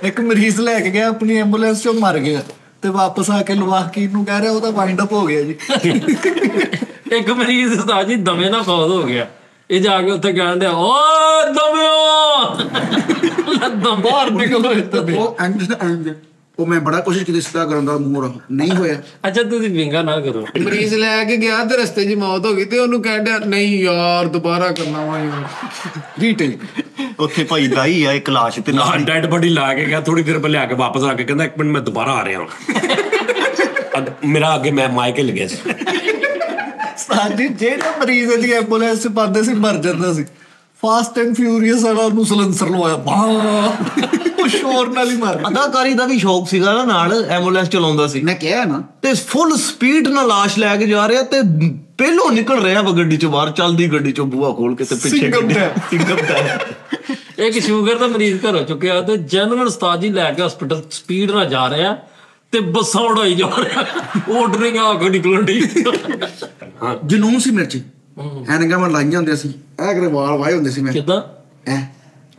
ਇੱਕ ਮਰੀਜ਼ ਲੈ ਕੇ ਗਿਆ ਆਪਣੀ ਐਂਬੂਲੈਂਸ ਚੋਂ ਮਰ ਗਿਆ ਤੇ ਵਾਪਸ ਆ ਕੇ ਲਵਾਕੀ ਨੂੰ ਕਹਿ ਰਿਹਾ ਉਹ ਤਾਂ ਵਾਈਂਡ ਅਪ ਹੋ ਗਿਆ ਜੀ। ਇੱਕ ਮਰੀਜ਼ ਸਾਜੀ ਦਮੇ ਨਾਲ ਫੌਤ ਹੋ ਗਿਆ। ਇਹ ਜਾ ਕੇ ਉੱਥੇ ਕਹਿਣ ਦਿਆ ਓ ਦਮਿਓ ਬਾਹਰ ਨਿਕਲੋ। ਉਹ ਮੈਂ ਬੜਾ ਕੋਸ਼ਿਸ਼ ਕੀਤੀ ਸਿੱਧਾ ਕਰਨ ਦਾ ਮੂੰਹ ਨਹੀਂ ਹੋਇਆ। ਅੱਛਾ ਤੁਸੀਂ ਵਿੰਗਾ ਨਾ ਕਰੋ। ਮਰੀਜ਼ ਲੈ ਕੇ ਗਿਆ ਤੇ ਰਸਤੇ 'ਚ ਮੌਤ ਹੋ ਗਈ ਤੇ ਉਹਨੂੰ ਕਹਿਣ ਦਿਆ ਨਹੀਂ ਯਾਰ ਦੁਬਾਰਾ ਕਰਨਾ ਵਾ ਰੀਟੇਕ। ਉੱਥੇ ਭਾਈ ਦਾਈ ਆ ਇੱਕ ਲਾਸ਼ ਤੇ ਨਾਲ ਡੈਡ ਬੋਡੀ ਲਾ ਕੇ ਗਿਆ। ਥੋੜੀ ਦੇਰ ਬਾਅਦ ਲਿਆ ਕੇ ਵਾਪਸ ਆ ਕੇ ਕਹਿੰਦਾ ਇੱਕ ਮਿੰਟ ਮੈਂ ਦੁਬਾਰਾ ਆ ਰਿਹਾ ਹਾਂ। ਮੇਰਾ ਅੱਗੇ ਮੈਂ ਮਾਇਕੇ ਲੱਗਿਆ ਸੀ। ਸਾਡੀ ਜਿਹੜਾ ਮਰੀਜ਼ ਦੀ ਐਂਬੂਲੈਂਸ 'ਚ ਪਾਉਂਦੇ ਸੀ ਮਰ ਜਾਂਦਾ ਸੀ। ਫਾਸਟ ਐਂਡ ਫਿਊਰੀਅਸ ਵਾਲਾ ਉਹਨੂੰ ਸਲੈਂਸਰ ਲਵਾਇਆ ਉਹ ਸ਼ੋਰ ਨਾਲ ਹੀ ਮਾਰ। ਅਦਾਕਾਰੀ ਦਾ ਵੀ ਸ਼ੌਕ ਸੀਗਾ ਨਾ ਨਾਲ ਐਂਬੂਲੈਂਸ ਚਲਾਉਂਦਾ ਸੀ। ਮੈਂ ਕਿਹਾ ਨਾ ਤੇ ਫੁੱਲ ਸਪੀਡ ਨਾਲ ਲਾਸ਼ ਲੈ ਕੇ ਜਾ ਰਿਹਾ ਤੇ ਪਹਿਲੋਂ ਨਿਕਲ ਰਿਹਾ ਵਾ ਗੱਡੀ 'ਚੋਂ ਬਾਹਰ ਚੱਲਦੀ ਗੱਡੀ 'ਚੋਂ ਬੂਹਾ ਖੋਲ ਕੇ ਤੇ ਪਿੱਛੇ ਇੱਕ ਸ਼ੂਗਰ ਦਾ ਮਰੀਜ਼ ਘਰੋਂ ਚੁੱਕਿਆ ਤੇ ਜਨਰਲ ਉਸਤਾਦ ਜੀ ਲੈ ਕੇ ਹਸਪੀਟਲ ਸਪੀਡ ਨਾਲ ਜਾ ਰਿਹਾ ਤੇ ਬੱਸਾਂ ਉਡਾਈ ਜਾ ਰਿਹਾ ਓਡਰਿੰਗ ਆ ਕੇ ਨਿਕਲਣ ਡਈ। ਜਨੂਨ ਸੀ ਮੇਰੇ 'ਚ ਐਨਕਾਂ ਮੈਂ ਲਾਈਆਂ ਹੁੰਦੀਆਂ ਸੀ। ਇਹ ਗਰੇਵਾਲ ਵਾਏ ਹੁੰਦੇ ਸੀ ਮੈਂ ਕਿੱਦਾਂ ਐ।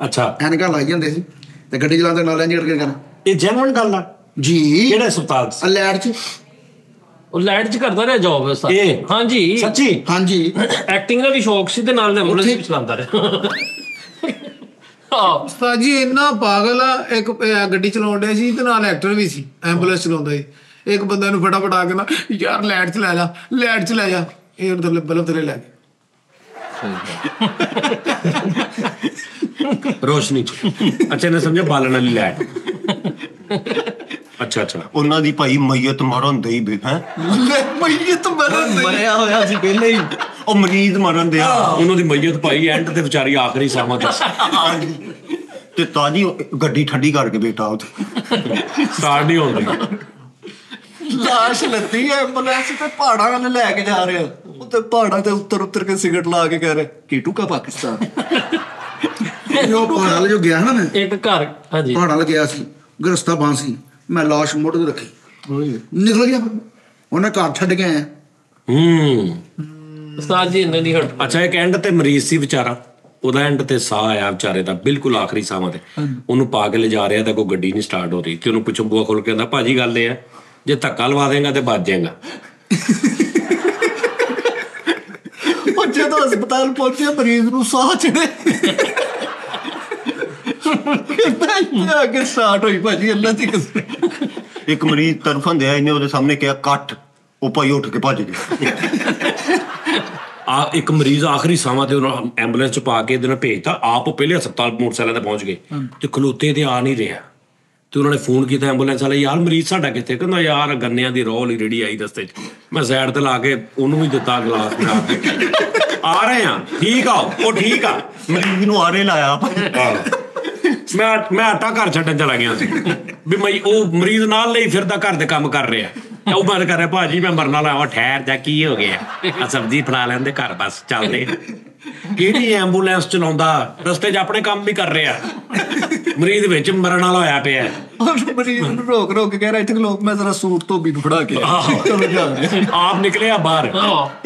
ਅੱਛਾ ਐਨਕਾਂ ਲਾਈ ਜਾਂਦੇ ਸੀ ਤੇ ਗੱਡੀ ਚਲਾਉਂਦੇ ਨਾਲ ਇੰਜ ਕਰਕੇ ਕਰ। ਇਹ ਜੈਨੂਇਨ ਗੱਲ ਆ ਜੀ। ਕਿਹੜਾ ਹਸਪਤਾਲ ਸੀ? ਲੈਟ 'ਚ। ਉਹ ਲੈਟ 'ਚ ਕਰਦਾ ਰਿਹਾ ਜੋਬ ਇਹ। ਹਾਂਜੀ ਸੱਚੀ ਹਾਂਜੀ ਐਕਟਿੰਗ ਦਾ ਵੀ ਸ਼ੌਕ ਸੀ ਤੇ ਨਾਲ ਐਂਬੂਲੈਂਸ ਵੀ ਚਲਾਉਂਦਾ ਰਿਹਾ। ਉਸਤਾਦ ਜੀ ਇੰਨਾ ਪਾਗਲ ਆ। ਇੱਕ ਗੱਡੀ ਚਲਾਉਣ ਡਿਆ ਸੀ ਤੇ ਨਾਲ ਐਕਟਰ ਵੀ ਸੀ ਐਂਬੂਲੈਂਸ ਚਲਾਉਂਦਾ ਸੀ। ਇੱਕ ਬੰਦੇ ਨੂੰ ਫਟਾਫਟ ਆ ਕੇ ਨਾ ਯਾਰ ਲੈਟ 'ਚ ਲੈ ਜਾ ਲੈਟ 'ਚ ਲੈ ਜਾ ਇਹ ਬਲਬ ਥੱਲੇ ਲੈ ਗਏ ਰੋਸ਼ਨੀ 'ਚ। ਅੱਛਾ ਇਹਨੇ ਸਮਝਿਆ ਬਾਲਣ ਵਾਲੀ ਲੈਟ। ਅੱਛਾ ਅੱਛਾ ਉਹਨਾਂ ਦੀ ਭਾਈ ਮਈਅਤ ਮਰਨ ਦਈ ਬੇ ਹੈ ਮਈਅਤ ਮਰਨ ਦਈ ਮਰਿਆ ਹੋਇਆ ਸੀ ਪਹਿਲੇ ਹੀ ਉਹ ਮਰੀਜ਼ ਮਰਨ ਦਿਆ ਉਹਨਾਂ ਦੀ ਮਈਅਤ ਭਾਈ ਐਂਡ ਤੇ ਵਿਚਾਰੀ ਆਖਰੀ ਸਾਹਾਂ ਤੇ ਤਾਜੀ ਗੱਡੀ ਠੰਡੀ ਕਰਕੇ ਬੇਟਾ ਉੱਥੇ ਸਾੜ ਨਹੀਂ ਹੁੰਦੀ ਲਾਸ਼ ਲੱਦੀ ਐਂਬੂਲੈਂਸ ਤੇ ਪਹਾੜਾਂ ਵੱਲ ਲੈ ਕੇ ਜਾ ਰਿਹਾ। ਉੱਤੇ ਪਹਾੜਾਂ ਤੇ ਉੱਤਰ ਉੱਤਰ ਕੇ ਸਿਗਰਟ ਲਾ ਕੇ ਕਹਿ ਰਿਹਾ ਕੀਟੂ ਕਾ ਪਾਕਿਸਤਾਨ। ਪਹਾੜਾਂ ਵੱਲ ਜੋ ਗਿਆ ਨਾ ਮੈਂ ਇੱਕ ਘਰ ਹਾਂਜੀ ਪਹਾੜਾਂ ਵੱਲ ਗਿਆ ਸੀ ਗਰਸਤਾ ਬਾਂ ਸੀ ਮੈਂ ਲਾਸ਼ ਮੋਟਰ ਤੇ ਰੱਖੀ ਨਿਕਲ ਗਿਆ। ਉਹਨੇ ਘਰ ਛੱਡ ਕੇ ਆਇਆ। ਉਸਤਾਦ ਜੀ ਇੰਨੇ ਦੀ ਹਟ। ਅੱਛਾ ਇੱਕ ਐਂਡ ਤੇ ਮਰੀਜ਼ ਸੀ ਵਿਚਾਰਾ ਉਹਦਾ ਐਂਡ ਤੇ ਸਾਹ ਆਇਆ ਵਿਚਾਰੇ ਦਾ ਬਿਲਕੁਲ ਆਖਰੀ ਸਾਹਾਂ ਤੇ। ਉਹਨੂੰ ਪਾ ਕੇ ਲਿਜਾ ਰਿਹਾ ਤਾਂ ਕੋਈ ਗੱਡੀ ਨਹੀਂ ਸਟਾਰਟ ਹੋ ਰਹੀ ਤੇ ਉਹਨੂੰ ਪਿੱਛੋਂ ਬੂਹਾ ਖੋਲ ਕੇ ਕਹਿੰਦਾ ਭਾਜੀ ਗੱਲ ਇਹ ਆ ਜੇ ਧੱਕਾ ਲਵਾ ਦੇਗਾ ਤੇ ਬਚ ਜਾਏਗਾ। ਉਹ ਜਦੋਂ ਹਸਪਤਾਲ ਪਹੁੰਚਿਆ ਮਰੀਜ਼ ਨੂੰ ਸਾਹ ਚੜੇ ਆ ਕੇ ਸਟਾਰਟ ਹੋਈ ਭਾਜੀ ਅੱਲਾ ਦੀ ਕਸਮ। ਇੱਕ ਮਰੀਜ਼ ਤੜਫਣ ਦਿਆ ਇਹਨੇ ਉਹਦੇ ਸਾਹਮਣੇ ਕਿਹਾ ਕੱਟ ਉਹ ਭਾਈ ਉੱਠ ਕੇ ਭੱਜ ਗਿਆ। ਆ ਇੱਕ ਮਰੀਜ਼ ਆਖਰੀ ਸਾਹਾਂ ਤੇ ਉਹਨੂੰ ਐਂਬੂਲੈਂਸ 'ਚ ਪਾ ਕੇ ਇਹਦੇ ਨਾਲ ਭੇਜਤਾ। ਆਪ ਪਹਿਲੇ ਹਸਪਤਾਲ ਮੋਟਰਸਾਈਕਲ ਤੇ ਪਹੁੰਚ ਗਏ ਤੇ ਖਲੋਤੇ ਤੇ ਆ ਨਹੀਂ ਰਿਹਾ तो उन्होंने फोन किया एंबूलेंस वाले, यार मरीज साडा कित्थे? कहंदा यार गन्नियां दी रोल ही रेडी आई रस्ते च। मैं साइड ते ला के उन्होंने भी दिता गिलास बना के, आ रहे हैं ठीक आओ। वो ठीक आ मरीज नूं आरे लाया। मैं आटा घर छड्डन चला गया सी भी मई ਉਹ ਮਰੀਜ਼ ਨਾਲ ਲਈ ਫਿਰਦਾ ਘਰ ਦੇ ਕੰਮ ਕਰ ਰਿਹਾ। ਉਹ ਮਰ ਕਰ ਰਿਹਾ, ਭਾਜੀ ਮੈਂ ਮਰਨ ਵਾਲਾ ਹਾਂ, ਠਹਿਰ ਜਾ ਕੀ ਹੋ ਗਿਆ, ਆ ਸਬਜ਼ੀ ਫੜਾ ਲੈਂਦੇ ਘਰ ਬਸ ਚੱਲਦੇ। ਕਿਹੜੀ ਐਂਬੂਲੈਂਸ ਚਲਾਉਂਦਾ ਰਸਤੇ 'ਚ ਆਪਣੇ ਕੰਮ ਵੀ ਕਰ ਰਿਹਾ, ਮਰੀਜ਼ ਵਿੱਚ ਮਰਨ ਵਾਲਾ ਹੋਇਆ ਪਿਆ। ਮਰੀਜ਼ ਨੂੰ ਰੋਕ ਰੋਕ ਕੇ ਕਹਿ ਰਿਹਾ ਇੱਥੇ ਲੋਕ, ਮੈਂ ਜ਼ਰਾ ਸੂਟ ਧੋਬੀ ਨੂੰ ਫੜਾ ਕੇ ਆਪ ਨਿਕਲਿਆ ਬਾਹਰ।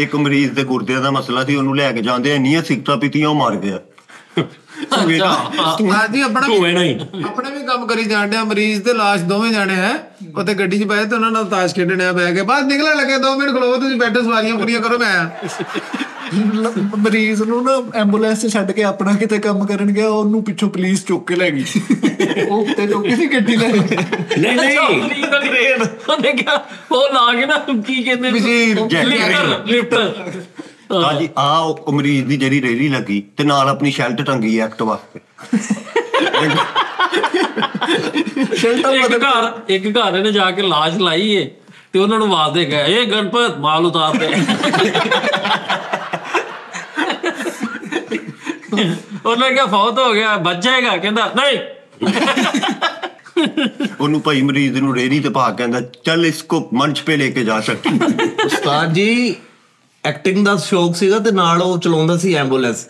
ਇੱਕ ਮਰੀਜ਼ ਦੇ ਗੁਰਦਿਆਂ ਦਾ ਮਸਲਾ ਸੀ, ਉਹਨੂੰ ਲੈ ਕੇ ਜਾਂਦੇ ਇੰਨੀਆਂ ਸਿਗਰਟਾਂ ਪੀਤੀਆਂ ਉਹ ਮਰ ਗਿਆ। ਮਰੀਜ਼ ਨੂੰ ਨਾ ਐਂਬੂਲੈਂਸ ਚ ਛੱਡ ਕੇ ਆਪਣਾ ਕਿਤੇ ਕੰਮ ਕਰਨ ਗਿਆ, ਉਹਨੂੰ ਪਿੱਛੋਂ ਪੁਲਿਸ ਚੁੱਕ ਕੇ ਲੈ ਗਈ। ਉਹ ਉੱਤੇ ਚੁੱਕ ਕੇ ਗੱਡੀ ਲੈ ਗਈ। ਉਹ ਲਾ ਕੇ ਨਾ ਕੀ ਕਹਿੰਦੇ ਲਿਫਟ ਜੀ ਆਹ ਮਰੀਜ਼ ਦੀ ਜਿਹੜੀ ਰੇਹੜੀ ਲੱਗੀ ਤੇ ਨਾਲ ਆਪਣੀ ਸ਼ੈਲਟ ਟੰਗੀ ਐਕਟ ਵਾਸਤੇ। ਇੱਕ ਘਰ ਇਹਨੇ ਜਾ ਕੇ ਲਾਸ਼ ਲਾਈ ਏ ਤੇ ਉਹਨਾਂ ਨੂੰ ਆਵਾਜ਼ ਦੇ ਗਿਆ, ਇਹ ਗਣਪਤ ਮਾਲ ਉਤਾਰ ਦੇ। ਉਹਨੇ ਕਿਹਾ ਫੌਤ ਹੋ ਗਿਆ ਬਚ ਜਾਏਗਾ, ਕਹਿੰਦਾ ਨਹੀਂ। ਉਹਨੂੰ ਭਾਈ ਮਰੀਜ਼ ਨੂੰ ਰੇਹੜੀ ਤੇ ਪਾ ਕਹਿੰਦਾ ਚੱਲ ਇਸਕੋ ਮੰਚ ਪੇ ਲੈ ਕੇ ਜਾ ਸਕਦੇ। ਉਸਤਾਦ ਜੀ ਐਕਟਿੰਗ ਦਾ ਸ਼ੌਕ ਸੀਗਾ ਤੇ ਨਾਲ ਉਹ ਚਲਾਉਂਦਾ ਸੀ ਐਂਬੂਲੈਂਸ।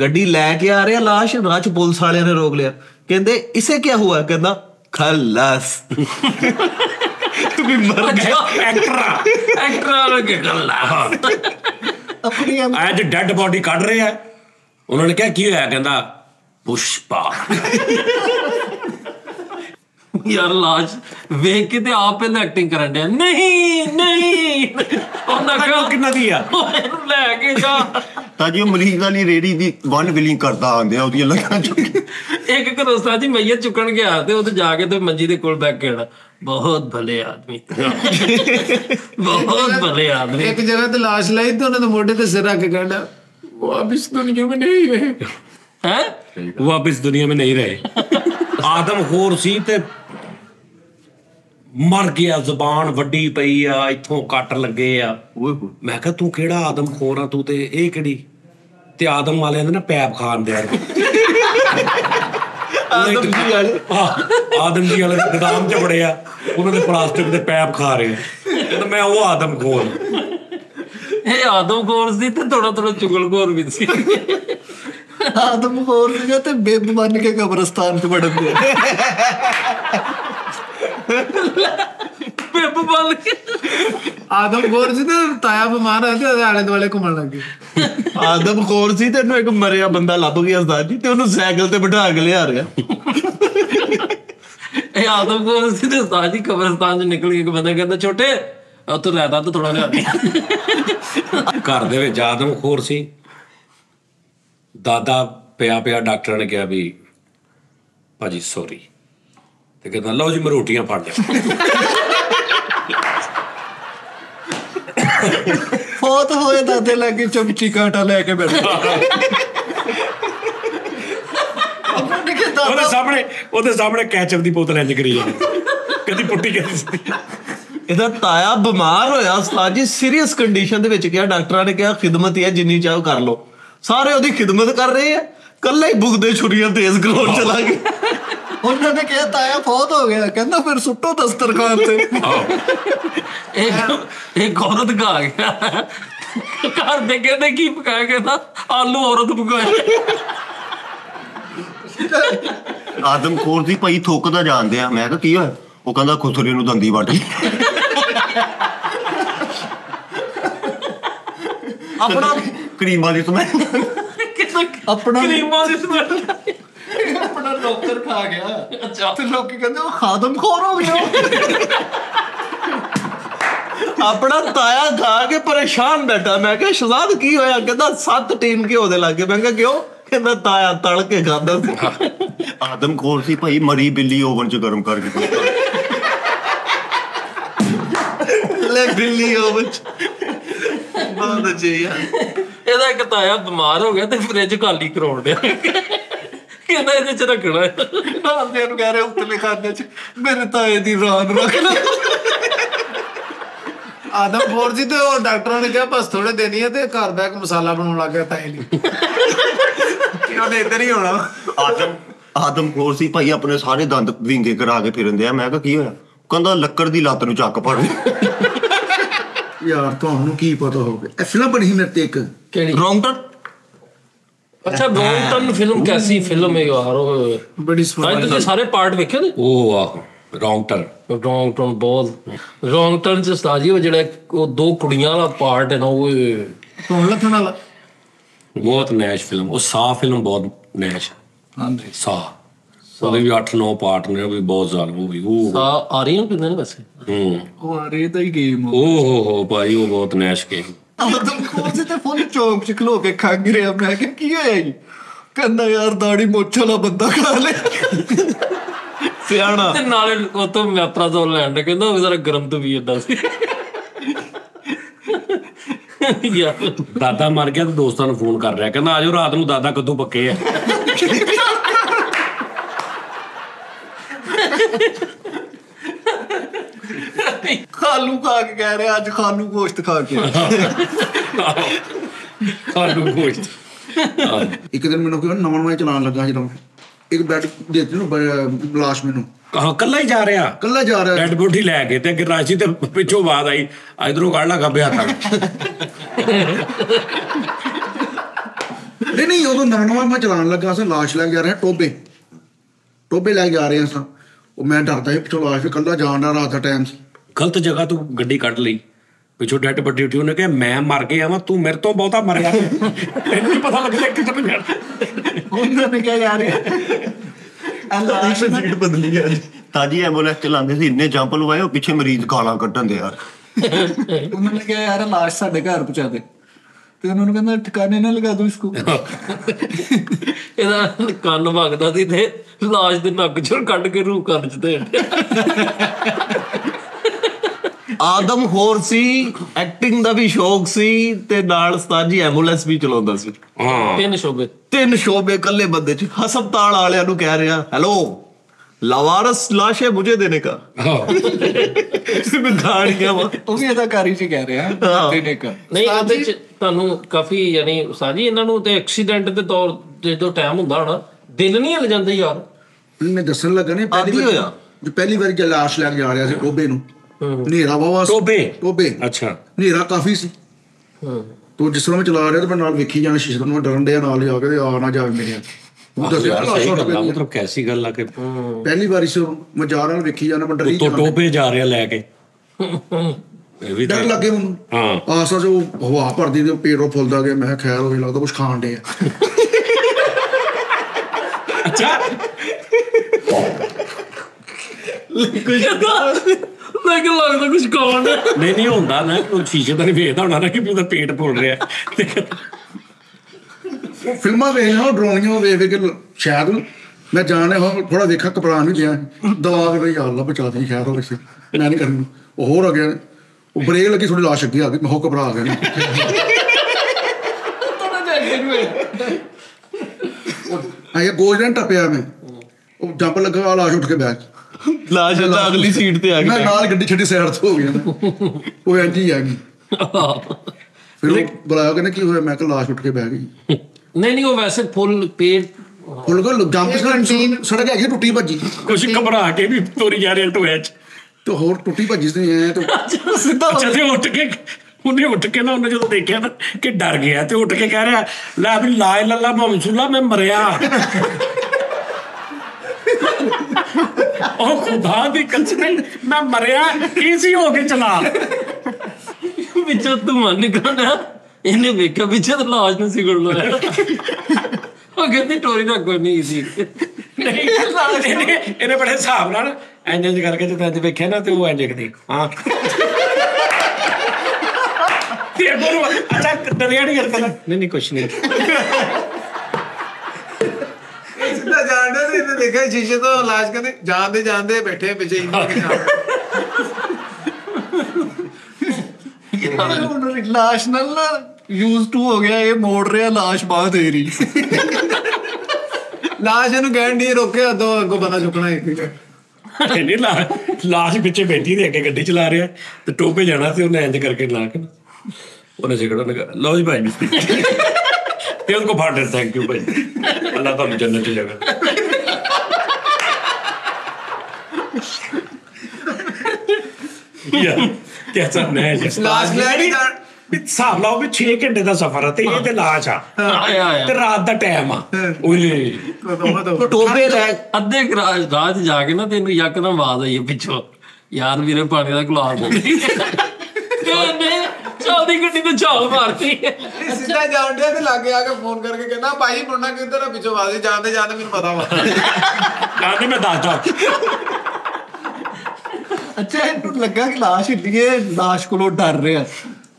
ਗੱਡੀ ਲੈ ਕੇ ਆ ਰਿਹਾ ਲਾਸ਼, ਰਾਹ ਚ ਪੁਲਿਸ ਵਾਲਿਆਂ ਨੇ ਰੋਕ ਲਿਆ, ਕਹਿੰਦੇ ਇਸੇ ਕਿਆ ਹੋਇਆ? ਕਹਿੰਦਾ ਖਲਾਸ। ਤੂੰ ਵੀ ਮਰ ਗਿਆ ਐਕਟਰਾ ਲੱਗੇ ਖਲਾਸ। ਆਪਣੀ ਅੱਜ ਡੈਡ ਬਾਡੀ ਕੱਢ ਰਹੇ ਆ, ਉਹਨਾਂ ਨੇ ਕਿਹਾ ਕੀ ਹੋਇਆ? ਕਹਿੰਦਾ ਪੁਸ਼ਪਾ। ਯਾਰ ਲਾਸ਼ ਵੇਖ ਕੇ ਤੇ ਆਪ ਇਹਦਾ ਐਕਟਿੰਗ ਕਰਨ ਡਿਆ। ਨਹੀਂ ਨਹੀਂ ਉਹਨਾਂ ਕੋਲ ਕਿੰਨਾ ਦੀ ਆ ਲੈ ਕੇ ਜਾ। ਤਾਂ ਜੀ ਉਹ ਮਰੀਜ਼ ਵਾਲੀ ਰੇੜੀ ਦੀ ਵਨ ਵਿਲਿੰਗ ਕਰਦਾ ਆਂਦੇ ਆ ਉਹਦੀਆਂ ਲੱਖਾਂ ਚੁੱਕ। ਇੱਕ ਕਰੋਸਾ ਜੀ ਮਈਆ ਚੁੱਕਣ ਗਿਆ ਤੇ ਉਹ ਤੇ ਜਾ ਕੇ ਤੇ ਮੰਜੀ ਦੇ ਕੋਲ ਬੈਠ ਗਿਆ, ਬਹੁਤ ਭਲੇ ਆਦਮੀ ਬਹੁਤ ਭਲੇ ਆਦਮੀ। ਇੱਕ ਜਗ੍ਹਾ ਤੇ ਲਾਸ਼ ਲਈ ਤੇ ਉਹਨਾਂ ਦੇ ਮੋਢੇ ਤੇ ਸਿਰ ਰੱਖ ਕੇ ਕਹਿੰਦਾ ਵਾਪਿਸ ਦੁਨੀਆ ਮੇ ਨਹੀਂ ਰਹੇ। ਹੈ ਵਾਪਿਸ ਦੁਨੀਆ ਮੇ ਨਹੀਂ ਰਹੇ। ਆਦਮ ਖੋਰ ਸੀ ਤੇ ਮਰ ਗਿਆ, ਜ਼ਬਾਨ ਵੱਡੀ ਪਈ ਆ, ਇੱਥੋਂ ਕੱਟ ਲੱਗੇ ਆ। ਮੈਂ ਕਿਹਾ ਤੂੰ ਕਿਹੜਾ ਆਦਮ ਖੋਰ ਆ ਤੂੰ, ਤੇ ਇਹ ਕਿਹੜੀ? ਤੇ ਆਦਮ ਵਾਲਿਆਂ ਦੇ ਨਾ ਪੈਪ ਖਾਣ ਦੇ ਆਦਮ ਜੀ ਵਾਲੇ ਗਦਾਮ ਚ ਬੜੇ ਆ, ਉਹਨਾਂ ਦੇ ਪਲਾਸਟਿਕ ਦੇ ਪੈਪ ਖਾ ਰਹੇ। ਤੇ ਮੈਂ ਉਹ ਆਦਮ ਖੋਰ, ਇਹ ਆਦਮ ਖੋਰ ਸੀ ਤੇ ਥੋੜਾ ਥੋੜਾ ਚੁਗਲ ਖੋਰ ਵੀ ਸੀ। ਆਦਮ ਖੋਰ ਸੀਗਾ ਤੇ ਬੇਬ ਬਣ ਕੇ ਕਬਰਸਤਾਨ ਚ ਵੜਨ ਦੇ। ਆਦਮ ਖੋਰ ਸੀ ਤੇ ਤਾਇਆ ਬਿਮਾਰ ਹੈ ਤੇ ਆਲੇ ਦੁਆਲੇ ਘੁੰਮਣ ਲੱਗ ਗਏ। ਆਦਮ ਖੋਰ ਸੀ ਤੇ ਇਹਨੂੰ ਇੱਕ ਮਰਿਆ ਬੰਦਾ ਲੱਭ ਗਿਆ ਉਸਤਾਦ ਜੀ, ਤੇ ਉਹਨੂੰ ਸਾਈਕਲ ਤੇ ਬਿਠਾ ਕੇ ਲਿਆ ਰਿਹਾ। ਇਹ ਆਦਮ ਖੋਰ ਸੀ ਤੇ ਉਸਤਾਦ ਜੀ ਕਬਰਸਤਾਨ ਚ ਨਿਕਲ ਕੇ ਬੰਦਾ ਕਹਿੰਦਾ ਛੋਟੇ ਉੱਥੋਂ ਲੈਦਾ ਤਾਂ ਥੋੜਾ ਲਿਆ। ਘਰ ਦੇ ਵਿੱਚ ਆਦਮ ਖੋਰ ਸੀ, ਦਾਦਾ ਪਿਆ ਪਿਆ। ਡਾਕਟਰ ਨੇ ਕਿਹਾ ਵੀ ਭਾਜੀ ਸੋਰੀ, ਤੇ ਕਹਿੰਦਾ ਲਓ ਜੀ ਮੈਂ ਰੋਟੀਆਂ ਫੜ ਲਿਆ। ਬਹੁਤ ਹੋਏ ਦਾਦੇ ਲੱਗੇ ਚਮਚੀ ਕਾਂਟਾ ਲੈ ਕੇ ਬੈਠਾ। ਉਹਦੇ ਸਾਹਮਣੇ ਕੈਚਅਪ ਦੀ ਬੋਤਲ ਇੰਜ ਕਰੀ ਕਦੀ ਪੁੱਟੀ ਕਦੀ। ਇਹਦਾ ਤਾਇਆ ਬਿਮਾਰ ਹੋਇਆ ਉਸਤਾਦ ਜੀ, ਸੀਰੀਅਸ ਕੰਡੀਸ਼ਨ ਦੇ ਵਿੱਚ ਗਿਆ। ਡਾਕਟਰਾਂ ਨੇ ਕਿਹਾ ਖਿਦਮਤ ਹੀ ਹੈ ਜਿੰਨੀ ਚਾਹੋ ਕਰ ਲਓ। ਸਾਰੇ ਉਹਦੀ ਖਿਦਮਤ ਕਰ ਰਹੇ ਆ, ਕੱਲਾ ਹੀ ਬੁਗਦੇ ਛੁਰੀਆਂ ਤੇਜ਼ ਕਰਾਉਣ ਚਲਾ ਗਏ। ਉਹਨਾਂ ਨੇ ਕਿਹਾ ਤਾਇਆ ਫੌਤ ਹੋ ਗਿਆ, ਕਹਿੰਦਾ ਫਿਰ ਸੁੱਟੋ ਦਸਤਰਖਾਨ ਤੇ। ਇੱਕ ਔਰਤ ਖਾ ਗਿਆ, ਘਰ ਦੇ ਕਹਿੰਦੇ ਕੀ ਪਕਾਇਆ? ਕਹਿੰਦਾ ਆਲੂ ਔਰਤ ਪਕਾਇਆ। ਆਦਮ ਖੋਰ ਦੀ ਭਾਈ ਥੁੱਕਦਾ ਜਾਣਦੇ ਆ। ਮੈਂ ਕਿਹਾ ਕੀ ਹੋਇਆ? ਉਹ ਕਹਿੰਦਾ ਖੁਸਰੇ ਨੂੰ ਦੰਦੀ ਵੱਢ। ਆਪਣਾ ਕਰੀਮਾਂ ਦੀ ਸਮੈਲ, ਆਪਣਾ ਨੌਕਰ ਖਾ ਗਿਆ। ਅੱਛਾ ਤੇ ਲੋਕੀ ਕਹਿੰਦੇ ਉਹ ਖਾਦਮ ਖੋਰ ਹੋ ਗਿਆ। ਆਪਣਾ ਤਾਇਆ ਖਾ ਕੇ ਪਰੇਸ਼ਾਨ ਬੈਠਾ। ਮੈਂ ਕਿਹਾ ਸ਼ਹਜ਼ਾਦ ਕੀ ਹੋਇਆ? ਕਹਿੰਦਾ 7 ਟੀਨ ਘਿਓ ਦੇ ਲੱਗੇ। ਮੈਂ ਕਿਹਾ ਕਿਉਂ? ਕਹਿੰਦਾ ਤਾਇਆ ਤਲ ਕੇ ਖਾਦਾ ਸੀ। ਆਦਮ ਖੋਰ ਸੀ ਭਾਈ, ਮਰੀ ਬਿੱਲੀ ਓਵਨ ਚ ਗਰਮ ਕਰਕੇ ਲੈ ਬਿੱਲੀ ਓਵਨ ਚ। ਬਹੁਤ ਅੱਛੇ ਯਾਰ। ਇਹਦਾ ਇੱਕ ਤਾਇਆ ਬਿਮਾਰ ਹੋ ਗਿਆ ਤੇ ਫਰਿੱਜ ਖਾਲੀ ਕਰਾਉਣ ਡਿਆ, ਕਹਿੰਦਾ ਇਹਦੇ ਚ ਰੱਖਣਾ ਘਰਦਿਆਂ ਨੂੰ ਕਹਿ ਰਹੇ ਉਤਲੇ ਖਾਨੇ ਚ ਮੇਰੇ ਤਾਏ ਦੀ ਰਾਨ ਰੱਖ ਲੈ। ਆਦਮ ਬੋਰ ਜੀ ਤੇ ਉਹ ਡਾਕਟਰਾਂ ਨੇ ਕਿਹਾ ਬਸ ਥੋੜੇ ਦੇਣੀ ਹੈ ਤੇ ਘਰ ਦਾ ਇੱਕ ਮਸਾਲਾ ਬਣਾਉਣ ਲੱਗ ਗਿਆ ਤਾਏ ਲਈ। ਕਿਉਂ ਨੇ ਇੱਧਰ ਹੀ ਹੋਣਾ। ਆਦਮ ਬੋਰ ਸੀ ਭਾਈ ਆਪਣੇ ਸਾਰੇ ਦੰਦ ਵਿੰਗੇ ਕਰਾ ਕੇ ਫਿਰਦੇ ਆ। ਮੈਂ ਕਿਹਾ ਕੀ ਹੋਇਆ? ਕਹਿੰਦਾ ਲੱਕੜ ਦੀ ਲੱਤ ਨੂੰ ਚੱਕ ਪੜ। यार तो की पता हो गया फिल्म बनी मेरे ते एक ब्रॉम्पटन। अच्छा ब्रॉम्पटन फिल्म कैसी फिल्म है यार? बड़ी सुपर। तो सारे पार्ट देखे थे? ओ वाह ब्रॉम्पटन ब्रॉम्पटन बहुत ब्रॉम्पटन से साजी वो जेड़ा वो दो कुड़ियां वाला पार्ट है ना वो तो लखन वाला बहुत नैश फिल्म। वो सा फिल्म बहुत नैश। हां जी सा ਉਹਦੇ ਵੀ 8-9 ਪਾਰਟ ਨੇ। ਵੀ ਬਹੁਤ ਜ਼ਾਲਮ ਹੋ ਗਈ ਉਹ ਸਾ ਆ ਰਹੀ ਹੈ ਕਿੰਨੇ ਨੇ ਵੈਸੇ। ਉਹ ਆ ਰਹੀ ਤਾਂ ਹੀ ਗੇਮ। ਓਹੋ ਭਾਈ ਉਹ ਬਹੁਤ ਨੈਸ਼ ਗੇਮ। ਆਦਮ ਕੋਲ ਤੇ ਫੋਨ ਚੌਂਕ ਚ ਖਲੋ ਕੇ ਖਾ ਗਿਆ। ਮੈਂ ਕਿਹਾ ਕੀ ਹੋਇਆ ਜੀ? ਕਹਿੰਦਾ ਯਾਰ ਦਾੜੀ ਮੋਛ ਵਾਲਾ ਬੰਦਾ ਖਾ ਲੈ ਸਿਆਣਾ। ਤੇ ਨਾਲੇ ਉਹ ਤੋਂ ਯਾਤਰਾ ਤੋਂ ਲੈਣ ਦੇ ਕਹਿੰਦਾ ਉਹ ਜ਼ਰਾ ਗਰਮ ਤੋਂ ਵੀ ਇਦਾਂ ਸੀ ਯਾਰ। ਦਾਦਾ ਮਰ ਗਿਆ ਤੇ ਦੋਸਤਾਂ ਨੂੰ ਫੋਨ ਕਰ ਰਿਹਾ ਕਹਿੰਦਾ ਆਜੋ ਰਾਤ ਨੂੰ ਦਾਦਾ ਕਦੋਂ ਪੱਕੇ ਆ। खालू खा के कह रहे आज खालू गोश्त खा के खालू गोश्त। एक दिन मैंने क्यों नवन में चलान लगा जरा एक बैड देते नु लाश मेनू कहां कल्ला जा रहा डेड बॉडी लेके ते राशि ते पिछो बात आई इधरों काढ़ला खब्बे हाथ नहीं उदो नवन में चलान लगा सा लाश लेके जा रहे टोबे लेके जा रहे सा। ਉਹ ਮੈਂ ਡਰਦਾ ਸੀ ਪਿੱਛੋਂ ਲਾਸ਼ ਵੀ ਕੱਲਾ ਜਾਣ ਦਾ ਰਾਤ ਦਾ ਟਾਈਮ ਸੀ। ਗਲਤ ਜਗ੍ਹਾ ਤੋਂ ਗੱਡੀ ਕੱਢ ਲਈ ਪਿੱਛੋਂ ਡੈਡ ਬੱਡੀ ਉੱਠੀ। ਉਹਨੇ ਕਿਹਾ ਮੈਂ ਮਰ ਗਿਆ ਵਾਂ ਤੂੰ ਮੇਰੇ ਤੋਂ ਬਹੁਤਾ ਮਰਿਆ ਤੈਨੂੰ ਨਹੀਂ ਪਤਾ ਲੱਗਦਾ ਕਿੱਥੇ ਗਿਆ। ਉਹਨਾਂ ਨੇ ਕਿਹਾ ਯਾਰ ਅੰਦਾਜ਼ ਸੀਟ ਬਦਲੀ ਗਿਆ ਤਾਜੀ ਐਂਬੂਲੈਂਸ ਚਲਾਉਂਦੇ ਸੀ ਇੰਨੇ ਜੰਪ ਲਵਾਏ ਉਹ ਪਿੱਛੇ ਮਰੀਜ਼ ਗਾਲਾਂ ਕੱਢਣ ਦੇ ਯਾਰ। ਉਹਨਾਂ ਨੇ ਕਿਹਾ ਯਾਰ ਲਾਸ਼ ਸਾਡੇ ਘਰ ਪਹੁੰਚਾ ਦੇ ਤੇ ਉਹਨਾਂ ਨੂੰ ਕਹਿੰਦਾ ਟਿਕਾਣੇ ਨਾ ਲਗਾ ਦੋ ਇਸਕੋ। ਇਹਦਾ ਕੰਨ ਵਗਦਾ ਸੀ ਤੇ ਲਾਸ਼ ਦੇ ਨੱਕ ਚੋਂ ਕੱਢ ਕੇ ਰੂਹ ਕਰ ਦਿੱਤੇ। ਆਦਮ ਹੋਰ ਸੀ ਐਕਟਿੰਗ ਦਾ ਵੀ ਸ਼ੌਕ ਸੀ ਤੇ ਨਾਲ ਸਾਜੀ ਐਂਬੂਲੈਂਸ ਵੀ ਚਲਾਉਂਦਾ ਸੀ। ਤਿੰਨ ਸ਼ੋਬੇ ਇਕੱਲੇ ਬੰਦੇ ਚ। ਹਸਪਤਾਲ ਵਾਲਿਆਂ ਨੂੰ ਕਹਿ ਰਿਹਾ ਹੈਲੋ ਲਾਵਾਰਸ ਲਾਸ਼ ਹੈ ਮੁਝੇ ਦੇਣੇ ਕਾ। ਜਿਸ ਤਰ੍ਹਾਂ ਮੈਂ ਚਲਾ ਰਿਹਾ ਮੈਂ ਨਾਲ ਵੇਖੀ ਜਾਣਾ ਸ਼ੀਸ਼ੇ ਨੂੰ ਡਰਨ ਡਿਆ ਨਾਲ ਜਾ ਕੇ ਆ ਨਾ ਜਾਵੇ ਮੇਰੇ। ਮਤਲਬ ਕੈਸੀ ਗੱਲ ਆ ਕੇ ਪਹਿਲੀ ਵਾਰੀ ਮੈਂ ਜਾ ਰਿਹਾ ਵੇਖੀ ਜਾਣਾ ਮੈਂ ਡਰੀ ਟੋਬੇ ਜਾ ਰਿਹਾ ਲੈ ਕੇ ਡਰ ਲੱਗੇ ਮੈਨੂੰ। ਆਸਾ ਜੋ ਹਵਾ ਭਰਦੀ ਤੇ ਪੇਟੋਂ ਫੁੱਲਦਾ ਗਿਆ। ਮੈਂ ਖੈਰ ਹੋਈ ਲੱਗਦਾ ਕੁਛ ਖਾਣ ਡੇ ਆ। ਅੱਛਾ ਕੁਝ ਮੈਂ ਕਿਹਾ ਲੱਗਦਾ ਕੁਛ ਖਾਣ ਨਹੀਂ ਹੁੰਦਾ ਨਾ ਉਹ ਸ਼ੀਸ਼ੇ ਤਾਂ ਨਹੀਂ ਵੇਖਦਾ ਹੋਣਾ ਨਾ ਕਿ ਉਹਦਾ ਪੇਟ ਫੁੱਲ ਰਿਹਾ। ਫਿਲਮਾਂ ਵੇਖਣਾ ਡਰਾਉਣੀਆਂ ਵੇਖ ਕੇ ਸ਼ਾਇਦ ਮੈਂ ਜਾਣ ਥੋੜਾ ਦੇਖਾ ਘਬਰਾਣ ਵੀ ਗਿਆ ਦਵਾ ਕੇ ਬਈ ਯਾਰ ਬਚਾ ਦੇ ਖੈਰ ਹੋ ਕਿਸੇ ਮੈਂ ਨਹੀਂ ਕਰਨੀ। ਉਹ ਹੋਰ ਹੋ ਗਿਆ ਉਹ ਬਰੇਕ ਲੱਗੀ ਥੋੜੀ ਲਾਸ਼ ਅੱਗੇ ਆ ਗਈ ਮੈਂ ਹੋ ਘਬਰਾ ਗਿਆ। ਗੋਲਡਨ ਟੱਪਿਆ ਮੈਂ ਉਹ ਜੰਪ ਲੱਗਾ ਲਾਸ਼ ਉੱਠ ਕੇ ਬੈਠ ਲਾਸ਼ ਅਗਲੀ ਸੀਟ ਤੇ ਆ ਗਈ। ਮੈਂ ਨਾਲ ਗੱਡੀ ਛੱਡੀ ਸਾਈਡ ਤੋਂ ਹੋ ਗਿਆ ਉਹ ਇੰਝ ਹੀ ਆ ਗਈ। ਫਿਰ ਬੁਲਾਇਆ ਕਹਿੰਦਾ ਕੀ ਹੋਇਆ? ਮੈਂ ਕਿਹਾ ਲਾਸ਼ ਉੱਠ ਕੇ ਬਹਿ ਗਈ। ਨਹੀਂ ਉਹ ਵੈਸੇ ਫੁੱਲ ਪੇਟ ਫੁੱਲ ਗਲ ਜੰਪ ਸੜਕ ਹੈਗੀ ਟੁੱਟੀ ਭੱਜੀ ਕੁਛ ਘਬਰਾ ਕੇ ਵੀ ਤੋਰੀ ਜਾ ਰਿਹਾ ਟੋਇਆ ਚ ਤੇ ਹੋਰ ਟੁੱਟੀ ਭੱਜੀ ਸੀ ਐ ਤੇ ਸਿੱਧਾ ਉੱਠ ਕੇ ਨਾ ਉਹਨੇ ਜਦੋਂ ਦੇਖਿਆ ਨਾ ਕਿ ਡਰ ਗਿਆ ਤੇ ਉੱਠ ਕੇ ਕਹਿ ਰਿਹਾ ਲੈ ਵੀ ਲਾਇ ਲੱਲਾ ਮਮਸੂਲਾ ਮੈਂ ਮਰਿਆ। ਉਹ ਖੁਦਾ ਦੀ ਕਸਮ ਮੈਂ ਮਰਿਆ ਈਜ਼ੀ ਹੋ ਕੇ ਚਲਾ ਵਿੱਚੋਂ ਧੂੰਆਂ ਨਿਕਲਦਾ। ਇਹਨੇ ਵੇਖਿਆ ਪਿੱਛੇ ਤਾਂ ਲਾਸ਼ ਨੂੰ ਸਿਗੜ ਲਾਇਆ। ਉਹ ਕਹਿੰਦੀ ਟੋਰੀ ਨਾ ਕੋਈ ਨਹੀਂ ਸੀ ਨਹੀਂ ਇਹਨੇ ਬੜੇ ਹਿਸਾਬ ਨਾਲ ਇੰਜ ਕਰਕੇ ਜਦੋਂ ਅੱਜ ਵੇਖਿਆ ਨਾ ਤੇ ਉਹ ਇੰਜ ਕਦੀ ਹਾਂ ਤੇ ਬੋਲੋ ਅੱਛਾ ਡਰਿਆ ਨਹੀਂ ਕਰਦਾ ਨਹੀਂ ਕੁਛ ਨਹੀਂ ਸਿੱਧਾ ਜਾਣਦਾ ਸੀ। ਇਹਨੇ ਦੇਖਿਆ ਸ਼ੀਸ਼ੇ ਤੋਂ ਲਾਸ਼ ਕਹਿੰਦੇ ਜਾਂਦੇ ਬੈਠੇ ਪਿੱਛੇ ਲਾਸ਼ ਨਾਲ ਯੂਜ਼ ਟੂ ਹੋ ਗਿਆ ਇਹ ਮੋੜ ਰਿਹਾ ਲਾਸ਼ ਬਾਹਰ ਦੇ ਰਹੀ लाश इन्हू कहन दी रोके दो अगो बंदा चुकना नहीं ला लाश पिछे बैठी थी अगे गड्डी चला रहा तो टोपे जाना से उन्हें इंज करके ला के उन्हें सिगड़ा लगा लो जी भाई ते उनको फाटे थैंक यू भाई अल्लाह तुम जन्नत की जगह पिछो अच्छा लगा कि लाश हिली है लाश को डर रहा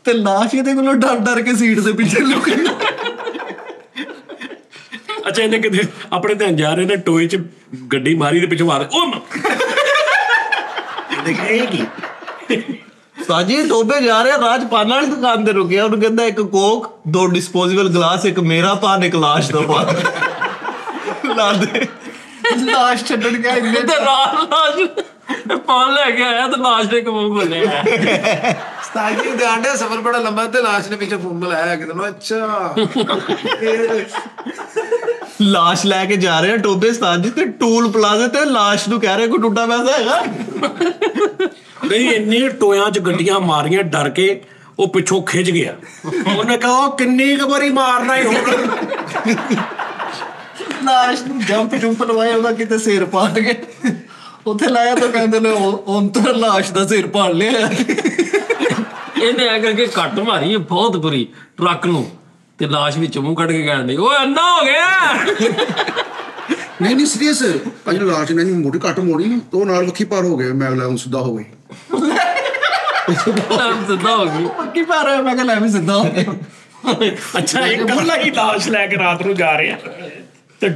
ते लाश ये को डर डर के सीट से पीछे लुक अच्छा इन्हें कि अपने ध्यान जा रहे ने टोए च गड्डी मारी ते पिछे मार ओ देखिए साजी टोबे जा रहे राज पान वाली दुकान ते रुकिया और कहंदा एक कोक दो डिस्पोजेबल ग्लास एक मेरा पान एक लाश दा पान ला दे लाश छड्डन गया इन्ने ते लाश पान लेके आया तो लाश ने मुंह खोलिया सफर बड़ा लंबा तो लाश ने पीछे फोन मिलाया अच्छा लाश लेके जा रहे टोबे उस्ताद जी ते टूल प्लाजे ते लाश नू कह रहे कोई टूटा पैसा हैगा नहीं इन्नी टोयां च गड्डियां मारियां डर के वो पिछों खिंच गया उन्हें कहा किन्नी क बारी मारना ही होगा लाश नू जंप जंप लवाया उदा किते सिर पाट गए ਉੱਥੇ ਲਾਇਆ ਤਾਂ ਕਹਿੰਦੇ ਨੇ ਅੰਤਰ ਲਾਸ਼ ਦਾ ਸਿਰ ਪਾੜ ਲਿਆ ਇਹਨੇ ਆ ਕਰਕੇ ਕੱਟ ਮਾਰੀ ਬਹੁਤ ਬੁਰੀ ਟਰੱਕ ਨੂੰ ਤੇ ਲਾਸ਼ ਵਿੱਚ ਮੂੰਹ ਕੱਢ ਕੇ ਕਹਿਣ ਲਈ ਓਏ ਅੰਨਾ ਹੋ ਗਿਆ ਨਹੀਂ ਨਹੀਂ ਸੀਰੀਅਸ ਭਾਈ ਲਾਸ਼ ਨੇ ਨਹੀਂ ਮੋਟੀ ਕੱਟ ਮੋੜੀ ਨਾ ਤੋਂ ਨਾਲ ਵੱਖੀ ਪਾਰ ਹੋ ਗਿਆ ਮੈਂ ਅਗਲਾ ਹੁਣ ਸਿੱਧਾ ਹੋ ਗਈ ਸਿੱਧਾ ਹੋ ਗਈ ਵੱਖੀ ਪਾਰ ਹੋਇਆ ਮੈਂ ਕਹਿੰਦਾ ਮੈਂ ਸਿੱਧਾ ਹੋ ਗਿਆ ਅੱਛਾ ਇੱਕ ਕੱਲਾ ਹੀ ਲਾਸ਼ ਲੈ ਕੇ ਰਾਤ ਨੂੰ ਜਾ ਰਿਹਾ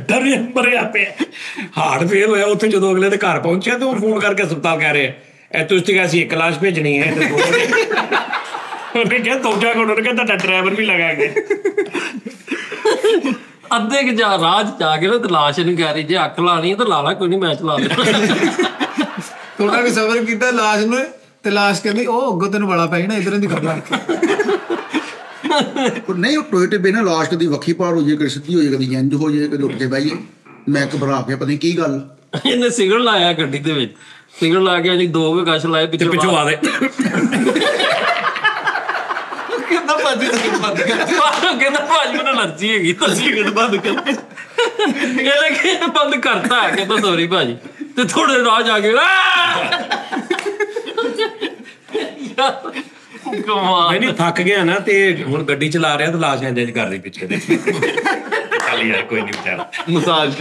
डरे मरिया पे हार्ट फेल होया उसे जो अगले के घर पहुंचे तो फोन करके अस्पताल कह रहे एतुस्टिक ऐसी एक लाश भेजनी है उन्हें क्या तोचा को उन्होंने कहा ड्राइवर भी लगा के अद्धे के जा राज जाके ना तो लाश नहीं कह रही जे अक लानी है तो ला ला कोई नहीं मैं चला थोड़ा भी सबर किया लाश ने तो लाश कहती ओह अगो तेन बड़ा पै ना इधर की खबर नहीं टोयटे पे ना लाश कभी वक्खी पार हो जाए कभी सीधी हो जाए कभी इंज हो जाए कभी उठते बह जाए मैं घबरा गया पता नहीं की गल इन्हें सिगरेट लाया गड्डी दे विच सिगरेट ला के अजी दो गश लाए पिछे पिछो आ गए कहंदा भाजी सिगरेट बंद कर कहंदा भाजी मैनूं एलर्जी हैगी तो सिगरेट बंद कर कहंदा कि बंद करता है कहंदा सॉरी भाजी ते थोड़े राज आ गए थक गया ना हम गड्डी चला रहा तो लाश एंज कर रही पिछे कोई नहीं बेचारा मसाज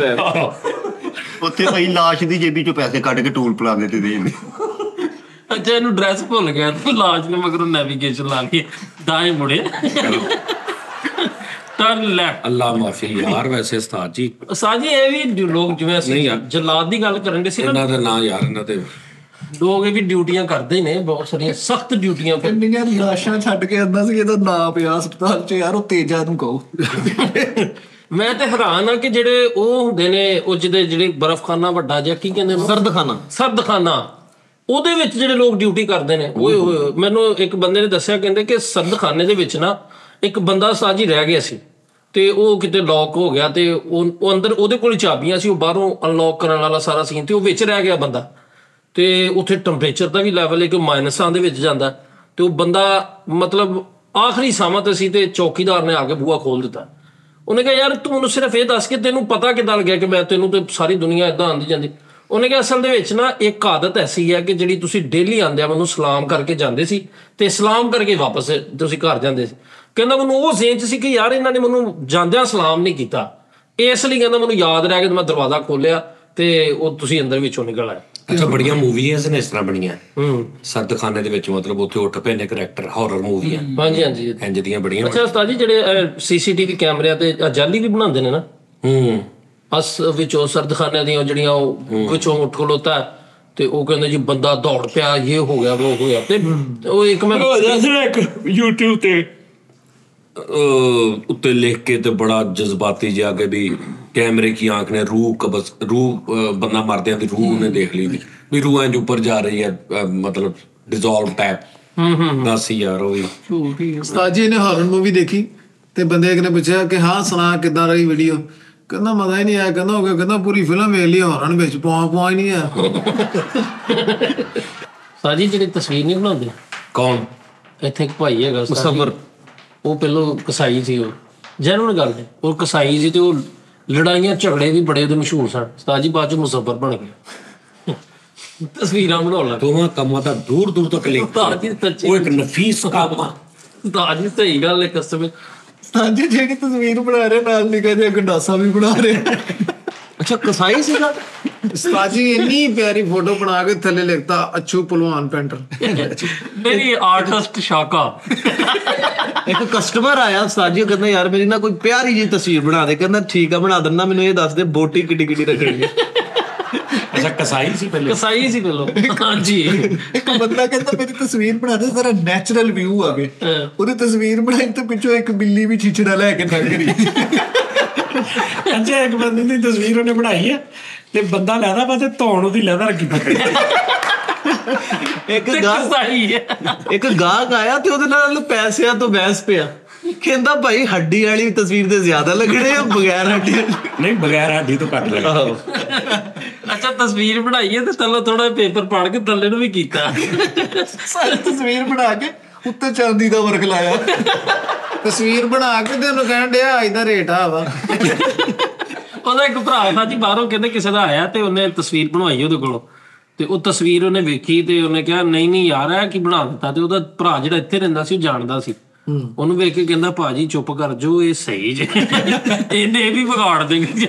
उत्थे भाई लाश दी जेबी चो पैसे कट के टूल पला देते थे अच्छा इनू ड्रेस भुल गया तो लाश ने मगर नेविगेशन ला के दाएं मुड़े ਲੋਕ ਇਹ ਵੀ ਡਿਊਟੀਆਂ ਕਰਦੇ ਨੇ ਬਹੁਤ ਸਾਰੀਆਂ ਸਖਤ ਡਿਊਟੀਆਂ ਪਿੰਡੀਆਂ ਲਾਸ਼ਾਂ ਛੱਡ ਕੇ ਆਂਦਾ ਸੀ ਇਹਦਾ ਨਾਂ ਪਿਆ ਹਸਪਤਾਲ 'ਚ ਯਾਰ ਉਹ ਤੇਜਾ ਨੂੰ ਕਹੋ ਮੈਂ ਤੇ ਹੈਰਾਨ ਆ ਕਿ ਜਿਹੜੇ ਉਹ ਹੁੰਦੇ ਨੇ ਉਹ ਜਿਹੜੇ ਬਰਫਖਾਨਾ ਵੱਡਾ ਜਿਹਾ ਕੀ ਕਹਿੰਦੇ ਨੇ ਸਰਦਖਾਨਾ ਉਹਦੇ ਵਿੱਚ ਜਿਹੜੇ ਲੋਕ ਡਿਊਟੀ ਕਰਦੇ ਨੇ ਓਏ ਹੋਏ ਮੈਨੂੰ ਇੱਕ ਬੰਦੇ ਨੇ ਦੱਸਿਆ ਕਹਿੰਦੇ ਕਿ ਸਰਦਖਾਨੇ ਦੇ ਵਿੱਚ ਨਾ ਇੱਕ ਬੰਦਾ ਸਾਜੀ ਰਹਿ ਗਿਆ ਸੀ ਤੇ ਉਹ ਕਿਤੇ ਲੌਕ ਹੋ ਗਿਆ ਤੇ ਉਹ ਅੰਦਰ ਉਹਦੇ ਕੋਲ ਚਾਬੀਆਂ ਸੀ ਉਹ ਬਾਹਰੋਂ ਅਨਲੌਕ ਕਰਨ ਵਾਲਾ ਸਾਰਾ ਸੀਨ ਤੇ ਉਹ ਵਿੱਚ ਰਹਿ ਗਿਆ ਬੰਦਾ ਤੇ ਉੱਥੇ ਟੈਂਪਰੇਚਰ ਦਾ ਵੀ ਲੈਵਲ ਇੱਕ ਮਾਈਨਸਾਂ ਦੇ ਵਿੱਚ ਜਾਂਦਾ ਤੇ ਉਹ ਬੰਦਾ ਮਤਲਬ ਆਖਰੀ ਸਾਹਾਂ ਤੇ ਸੀ ਤੇ ਚੌਕੀਦਾਰ ਨੇ ਆ ਕੇ ਬੂਹਾ ਖੋਲ ਦਿੱਤਾ ਉਹਨੇ ਕਿਹਾ ਯਾਰ ਤੂੰ ਮੈਨੂੰ ਸਿਰਫ ਇਹ ਦੱਸ ਕਿ ਤੈਨੂੰ ਪਤਾ ਕਿਦਾਂ ਲੱਗਿਆ ਕਿ ਮੈਂ ਤੈਨੂੰ ਤੇ ਸਾਰੀ ਦੁਨੀਆ ਇਦਾਂ ਆਂਦੀ ਜਾਂਦੀ ਉਹਨੇ ਕਿਹਾ ਅਸਲ ਦੇ ਵਿੱਚ ਨਾ ਇੱਕ ਆਦਤ ਐਸੀ ਹੈ ਕਿ ਜਿਹੜੀ ਤੁਸੀਂ ਡੇਲੀ ਆਂਦੇ ਆ ਮੈਨੂੰ ਸਲਾਮ ਕਰਕੇ ਜਾਂਦੇ ਸੀ ਤੇ ਸਲਾਮ ਕਰਕੇ ਵਾਪਸ ਤੁਸੀਂ ਘਰ ਜਾਂਦੇ ਸੀ ਕਹਿੰਦਾ ਮੈਨੂੰ ਉਹ ਜ਼ੇਨ ਚ ਸੀ ਕਿ ਯਾਰ ਇਹਨਾਂ ਨੇ ਮੈਨੂੰ ਜਾਂਦਿਆਂ ਸਲਾਮ ਨਹੀਂ ਕੀਤਾ ਇਸ ਲਈ ਕਹਿੰਦਾ ਮੈਨੂੰ ਯਾਦ ਰਹਿ ਗਿਆ ਮੈਂ ਦਰਵਾਜ਼ਾ ਖੋਲਿਆ ਤੇ ਉਹ ਤੁਸੀਂ ਅੰਦਰ ਵਿੱਚੋਂ ਨਿਕਲ ਆਏ अच्छा बड़िया मूवीज़ ने इस तरह बनिया सरदखाने दे विच मतलब उत्थे उठ पे ने करैक्टर हॉरर मूवीज़ हां जी हां जी इंज दियां बड़ियां अच्छा उस्ताद जी जेडे सीसीटीवी कैमरे ते जाली भी बनांदे ने ना अस विचों सरदखाने दी जड़ियां ओ विचों उठ खलोता ते ओ कहंदे जी बंदा दौड़ पिया ये हो गया वो हो गया ते ओ एक मैं YouTube ते उत्ते लिख के तो बड़ा जज्बाती जा के भी कैमरे की आंख ने रूह बंदा मारते हैं रूह ने देख ली भी रूह ऊपर जा रही है मतलब डिसॉल्व टाइप दस यार उस्ताद जी ने हॉरर मूवी देखी तो बंदे ने पूछा कि हाँ सुना किदां रही वीडियो कहना मजा ही नहीं आया कहना हो गया कहना पूरी फिल्म देख ली हॉरर में पुआ पुआ ही नहीं है उस्ताद जी जी तस्वीर नहीं बनाते कौन इत्थे एक भाई है मुसफर ਉਹ ਪਹਿਲੋਂ ਕਸਾਈ ਸੀ ਉਹ ਜੈਨੂਨ ਗੱਲ ਹੈ ਉਹ ਕਸਾਈ ਸੀ ਤੇ ਉਹ ਲੜਾਈਆਂ ਝਗੜੇ ਵੀ ਬੜੇ ਉਹਦੇ ਮਸ਼ਹੂਰ ਸਨ ਉਸਤਾਦ ਜੀ ਬਾਅਦ ਚ ਮੁਸੱਬਰ ਬਣ ਗਿਆ ਤਸਵੀਰਾਂ ਬਣਾਉਣ ਲੱਗ ਦੋਵਾਂ ਕੰਮਾਂ ਦਾ ਦੂਰ ਦੂਰ ਤੱਕ ਲਿਖਤਾ ਉਹ ਇੱਕ ਨਫੀਸ ਕੰਮ ਉਸਤਾਦ ਜੀ ਸਹੀ ਗੱਲ ਹੈ ਕਸਮ ਉਸਤਾਦ ਜੀ ਜਿਹੜੀ ਤਸਵੀਰ ਬਣਾ ਰਹੇ ਨਾਲ ਨਿਕਾ ਜਿਹਾ ਗੰਡਾਸਾ ਵੀ ਬਣਾ ਰਹੇ ਅੱਛਾ ਕਸਾਈ ਸੀਗਾ ਉਸਤਾਦ ਜੀ ਇੰਨੀ ਪਿਆਰੀ ਫੋਟੋ ਬਣਾ ਕੇ ਥੱਲੇ ਲਿਖਤਾ ਅੱਛੂ ਪਹਿਲਵਾਨ ਪੈਂਟਰ ਮੇਰੀ ਆਰਟਿਸਟ ਸ਼ਾਕਾ एक कस्टमर आया उस्ताद जी कहना यार मेरी ना कोई प्यारी जी तस्वीर बना दे कहना ठीक है बना देना मैंने ये दस दे बोटी किडी किडी रखनी है अच्छा कसाई सी पहले हां जी एक बंदा कहता मेरी तस्वीर बना दे जरा नेचुरल व्यू आवे ओदी तस्वीर बनाई तो पीछे एक बिल्ली भी छिछड़ा लेके खड़ी करी अच्छा एक बंदे ने तस्वीर उन्हें बनाई है ते बंदा लहदा पाते तौण ओदी लहदा रखी पकड़ी एक गाहक आया तो ਉਹਦੇ ਨਾਲ ਪੈਸਿਆਂ ਤੋਂ ਬਹਿਸ ਪਿਆ ਕਹਿੰਦਾ ਭਾਈ ਹੱਡੀ ਵਾਲੀ ਤਸਵੀਰ ਤੇ ਜ਼ਿਆਦਾ ਲੱਗਣੇ ਬਗੈਰ ਹੱਡੀ ਨਹੀਂ ਬਗੈਰ ਹੱਡੀ ਤੋਂ ਘੱਟ ਲੱਗਦੇ ਅੱਛਾ ਤਸਵੀਰ ਬਣਾਈਏ ਤੇ ਥੱਲੇ ਥੋੜਾ ਪੇਪਰ ਪਾੜ ਕੇ ਥੱਲੇ ਨੂੰ ਵੀ ਕੀਤਾ ਸਾਰੀ ਤਸਵੀਰ ਬਣਾ ਕੇ ਉੱਤੇ ਚਾਂਦੀ ਦਾ ਵਰਕ ਲਾਇਆ ਤਸਵੀਰ ਬਣਾ ਕੇ ਤੇ ਉਹਨੂੰ ਕਹਿਣ ਡਿਆ ਅੱਜ ਦਾ ਰੇਟ ਆ ਵਾ ਉਹਦਾ ਇੱਕ ਭਰਾ ਸਾ ਜੀ ਬਾਹਰੋਂ ਕਹਿੰਦੇ ਕਿਸੇ ਦਾ ਆਇਆ ਤੇ ਉਹਨੇ ਤਸਵੀਰ ਬਣਵਾਈ ਉਹਦੇ ਕੋਲੋਂ ਤੇ ਉਹ ਤਸਵੀਰ ਉਹਨੇ ਵੇਖੀ ਤੇ ਉਹਨੇ ਕਿਹਾ ਨਹੀਂ ਨਹੀਂ ਯਾਰ ਇਹ ਕੀ ਬਣਾ ਦਿੱਤਾ ਤੇ ਉਹਦਾ ਭਰਾ ਜਿਹੜਾ ਇੱਥੇ ਰਹਿੰਦਾ ਸੀ ਉਹ ਜਾਣਦਾ ਸੀ ਉਹਨੂੰ ਵੇਖ ਕੇ ਕਹਿੰਦਾ ਭਾਜੀ ਚੁੱਪ ਕਰ ਜੋ ਇਹ ਸਹੀ ਜੇ ਇਹਨੇ ਵੀ ਵਿਗਾੜ ਦੇਣਗੇ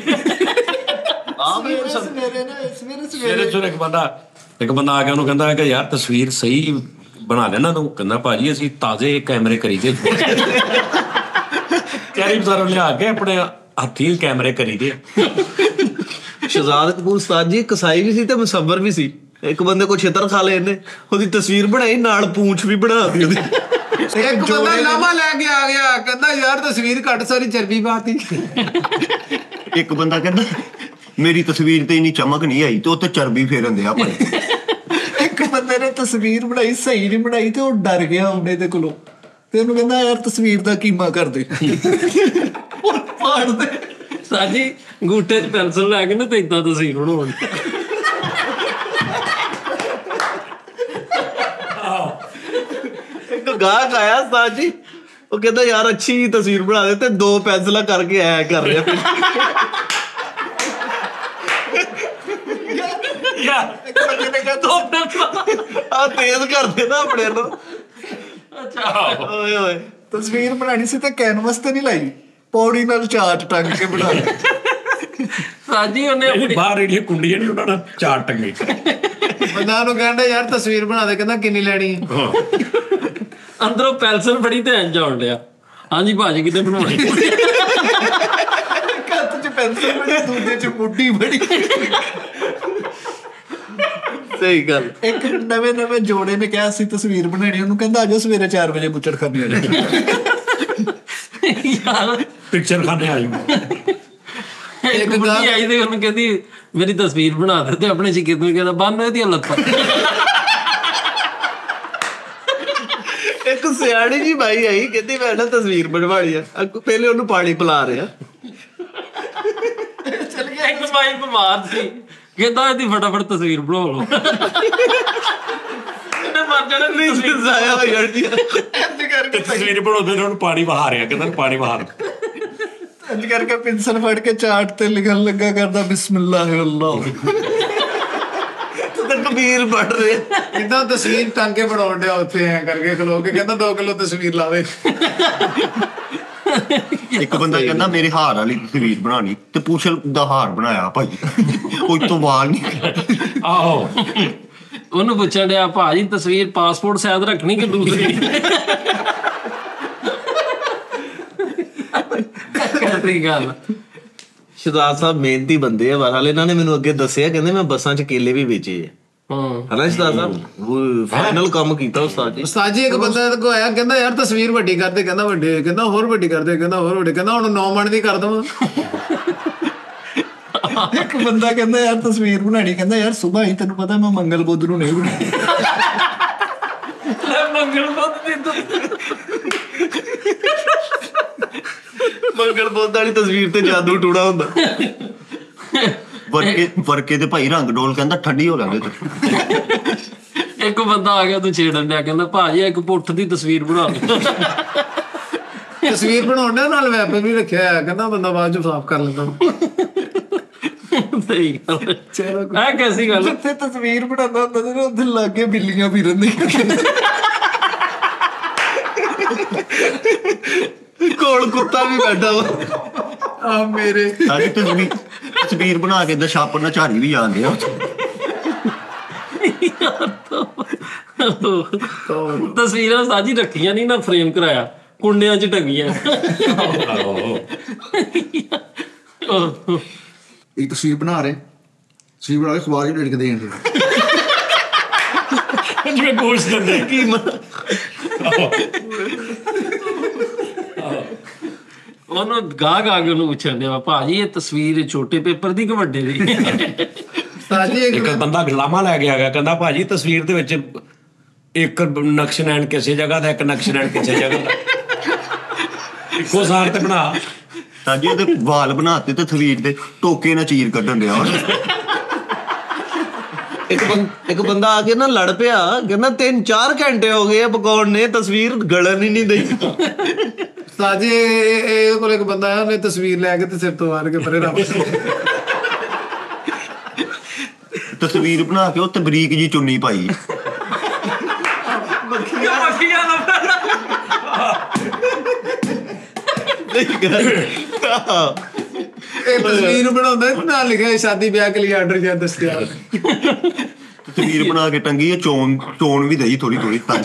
ਆਹ ਵੀ ਸਵੇਰੇ ਨਾ ਸਵੇਰੇ ਚੁਣ ਇੱਕ ਬੰਦਾ ਆ ਕੇ ਉਹਨੂੰ ਕਹਿੰਦਾ ਕਿ ਯਾਰ ਤਸਵੀਰ ਸਹੀ ਬਣਾ ਲੈਣਾ ਤੂੰ ਕਹਿੰਦਾ ਭਾਜੀ ਅਸੀਂ ਤਾਜ਼ੇ ਕੈਮਰੇ ਕਰੀਦੇ ਕੈਰੀ ਬਜ਼ਾਰੋਂ ਲਿਆ ਕੇ ਆਪਣੇ ਹੱਥੀਂ ਕੈਮਰੇ ਕਰੀਦੇ शहजाद कपूर उस्ताद जी कसाई भी सी ते मुसव्वर भी सी एक बंदे को छेतर खा लेने ओदी तस्वीर बनाई नाल पूंछ भी बना दी ओदी एक बंदा लामा लेके आ गया कहंदा यार तस्वीर कट सारी चर्बी बाती एक बंदा कहंदा मेरी तस्वीर ते इनी चमक नहीं आई तो ते चर्बी फेरन दे आपने एक बंदे ने तस्वीर बनाई सही नहीं बनाई ते ओ डर गया हमने ते कोलो ते ओनु कहंदा यार तस्वीर दा कीमा कर दे और फाड़ दे साजी अंगूठे च पेंसिल ला के ना ते इदा तस्वीर बनाउण एक गाहक आया साजी वो कहता यार अच्छी तस्वीर बना दे ते दो पेंसिल करके ऐ कर रहे तेज कर देना अपने नो अच्छा तस्वीर बनानी सी ते कैनवस ते नहीं लाई ਪੌੜੀ ਨਾਲ ਚਾਰਟ ਟੰਗ ਕੇ ਬਣਾ ਸਾਜੀ ਉਹਨੇ ਬਾਹਰ ਇਹ ਕੁੰਡੀਆਂ ਨਹੀਂ ਉਹਨਾਂ ਨਾਲ ਚਾਰਟ ਟੰਗੇ ਬੰਦਾ ਨੂੰ ਕਹਿੰਦਾ ਯਾਰ ਤਸਵੀਰ ਬਣਾ ਦੇ ਕਹਿੰਦਾ ਕਿੰਨੀ ਲੈਣੀ ਹੈ ਅੰਦਰੋਂ ਪੈਨਸਲ ਫੜੀ ਤੇ ਇੰਜ ਆਉਣ ਲਿਆ ਹਾਂਜੀ ਭਾਜੀ ਕਿਤੇ ਬਣਾਉਣੀ ਕੱਤ ਚ ਪੈਨਸਲ ਫੜੀ ਦੂਜੇ ਚ ਮੁੱਢੀ ਫੜੀ ਸਹੀ ਗੱਲ ਇੱਕ ਨਵੇਂ ਜੋੜੇ ਨੇ ਕਿਹਾ ਸੀ ਤਸਵੀਰ ਬਣਾਣੀ ਉਹਨੂੰ ਕਹਿੰਦਾ ਆਜੋ ਸਵੇਰੇ 4 ਵਜੇ ਬੁੱਚੜ ਖਾਣੀ ਆ ਜਾ पिक्चर खाने आई एक बुढ़ी आई थी उन्होंने कहती मेरी तस्वीर बना देते अपने शिकित में कहता बांधने दिया लता एक सियाड़ी जी भाई आई कहती मैं ना तस्वीर बनवा लिया पहले उन्हें पानी पिला रहे चल गया एक भाई बीमार थी कहता है फटाफट तस्वीर बना लो तस्वीर टांके बना दिया करके खलो के कहता 2 किलो तस्वीर लावे एक बंदा कहना मेरे हार वाली तस्वीर बनानी ते पूछल दा हार बनाया भाई कोई तो वाल नहीं आओ ਉਹਨੂੰ ਪੁੱਛਣ ਡਿਆ ਭਾਜੀ ਤਸਵੀਰ ਪਾਸਪੋਰਟ ਸਾਈਜ਼ ਰੱਖਣੀ ਕਿ ਦੂਸਰੀ ਕਹਤੀ ਗੱਲ ਸ਼ਹਜ਼ਾਦ ਸਾਹਿਬ ਮਿਹਨਤੀ ਬੰਦੇ ਆ ਵਾਰਾਲੇ ਇਹਨਾਂ ਨੇ ਮੈਨੂੰ ਅੱਗੇ ਦੱਸਿਆ ਕਹਿੰਦੇ ਮੈਂ ਬੱਸਾਂ 'ਚ ਕੇਲੇ ਵੀ ਵੇਚੇ ਆ मंगल बुद्ध नूं नहीं बनाई मंगल बुद्ध वाली तस्वीर ते जादू टूड़ा हुंदा ਵਰਕੇ ਤੇ ਭਾਈ ਰੰਗ ਡੋਲ ਕਹਿੰਦਾ ਠੱਡੀ ਹੋ ਲੈਂਦੇ ਤੇ ਇੱਕ ਬੰਦਾ ਆ ਗਿਆ ਤੂੰ ਛੇੜਨ ਲਿਆ ਕਹਿੰਦਾ ਭਾਜੀ ਇੱਕ ਪੁੱਠ ਦੀ ਤਸਵੀਰ ਬਣਾ ਤਸਵੀਰ ਬਣਾਉਣ ਦੇ ਨਾਲ ਵੈਪਨ ਵੀ ਰੱਖਿਆ ਕਹਿੰਦਾ ਬੰਦਾ ਬਾਅਦ ਚ ਸਾਫ਼ ਕਰ ਲੈਂਦਾ ਸਹੀ ਗੱਲ ਚਲੋ ਆ ਕੈਸੀ ਗੱਲ ਜਿੱਥੇ ਤਸਵੀਰ ਬਣਾਉਂਦਾ ਹੁੰਦਾ ਤੇ ਉਹਦੇ ਲਾਗੇ ਬਿੱਲੀਆਂ ਵੀ ਰਹਿੰਦੀਆਂ ਕੋਲ ਕੁੱਤਾ ਵੀ ਬੈਠਾ ਆ ਮੇਰੇ ਸਾਡੀ ਤਸਵੀਰ ਤਸਵੀਰ ਬਣਾ ਕੇ ਦਸ਼ਾਪਰ ਨਾਲ ਝਾੜੀ ਵੀ ਜਾਂਦੇ ਆ ਤਸਵੀਰਾਂ ਸਾਜੀ ਰੱਖੀਆਂ ਨਹੀਂ ਨਾ ਫਰੇਮ ਕਰਾਇਆ ਕੁੰਡਿਆਂ ਚ ਟੰਗੀਆਂ ਇੱਕ ਤਸਵੀਰ ਬਣਾ ਰਹੇ ਤਸਵੀਰ ਬਣਾ ਕੇ ਅਖਬਾਰ ਚ ਲੇਟ ਕੇ ਦੇਣ ਜਿਵੇਂ ਗੋਲਸ ਦਿੰਦੇ ਕੀ ਉਹਨੂੰ ਗਾਹ ਗਾਹ ਕੇ ਉਹਨੂੰ ਪੁੱਛਣ ਦੇ ਭਾਜੀ ਇਹ ਤਸਵੀਰ ਛੋਟੇ ਪੇਪਰ ਦੀ ਕਿ ਵੱਡੇ ਦੀ ਇੱਕ ਬੰਦਾ ਗੁਲਾਮਾ ਲੈ ਕੇ ਆ ਗਿਆ ਕਹਿੰਦਾ ਭਾਜੀ ਤਸਵੀਰ ਦੇ ਵਿੱਚ ਇੱਕ ਨਕਸ਼ਨੈਣ ਕਿਸੇ ਜਗ੍ਹਾ ਦਾ ਇੱਕ ਨਕਸ਼ਨੈਣ ਕਿਸੇ ਜਗ੍ਹਾ ਦਾ ਇੱਕੋ ਸਾਰ ਤੇ ਬਣਾ ਸਾਜੀ ਉਹਦੇ ਵਾਲ ਬਣਾਤੇ ਤੇ ਤਸਵੀਰ ਦੇ ਟੋਕੇ ਨਾਲ ਚੀਰ ਕੱਢਣ ਡਿਆ ਇੱਕ ਬੰਦਾ ਆ ਕੇ ਨਾ ਲੜ ਪਿਆ ਕਹਿੰਦਾ 3-4 ਘੰਟੇ ਹੋ ਗਏ ਆ ਪਕਾਉਣ ਨੇ ਤਸਵੀਰ ਗਲਣ ਹੀ ਨਹੀਂ ਦਈ ਸਾਜੀ ਇਹ ਕੋਲ ਇੱਕ ਬੰਦਾ ਆਇਆ ਉਹਨੇ ਤਸਵੀਰ ਲੈ ਕੇ ਤੇ ਸਿਰ ਤੋਂ ਮਾਰ ਕੇ ਪਰੇ ਰੱਖ ਤਸਵੀਰ ਬਣਾ ਕੇ ਉੱਤੇ ਬਰੀਕ ਜਿਹੀ ਚੁੰਨੀ ਪਾਈ ਮੱਖੀਆਂ ਇਹ ਤਸਵੀਰ ਬਣਾਉਂਦਾ ਨਾ ਲਿਖਿਆ ਸ਼ਾਦੀ ਵਿਆਹ ਕੇ ਲਈ ਆਰਡਰ ਜਾਂ ਦਸਤਿਆਬ ਤਸਵੀਰ ਬਣਾ ਕੇ ਟੰਗੀ ਇਹ ਚੋਣ ਵੀ ਦਈ ਥੋੜੀ ਥੋੜੀ ਤਾਂ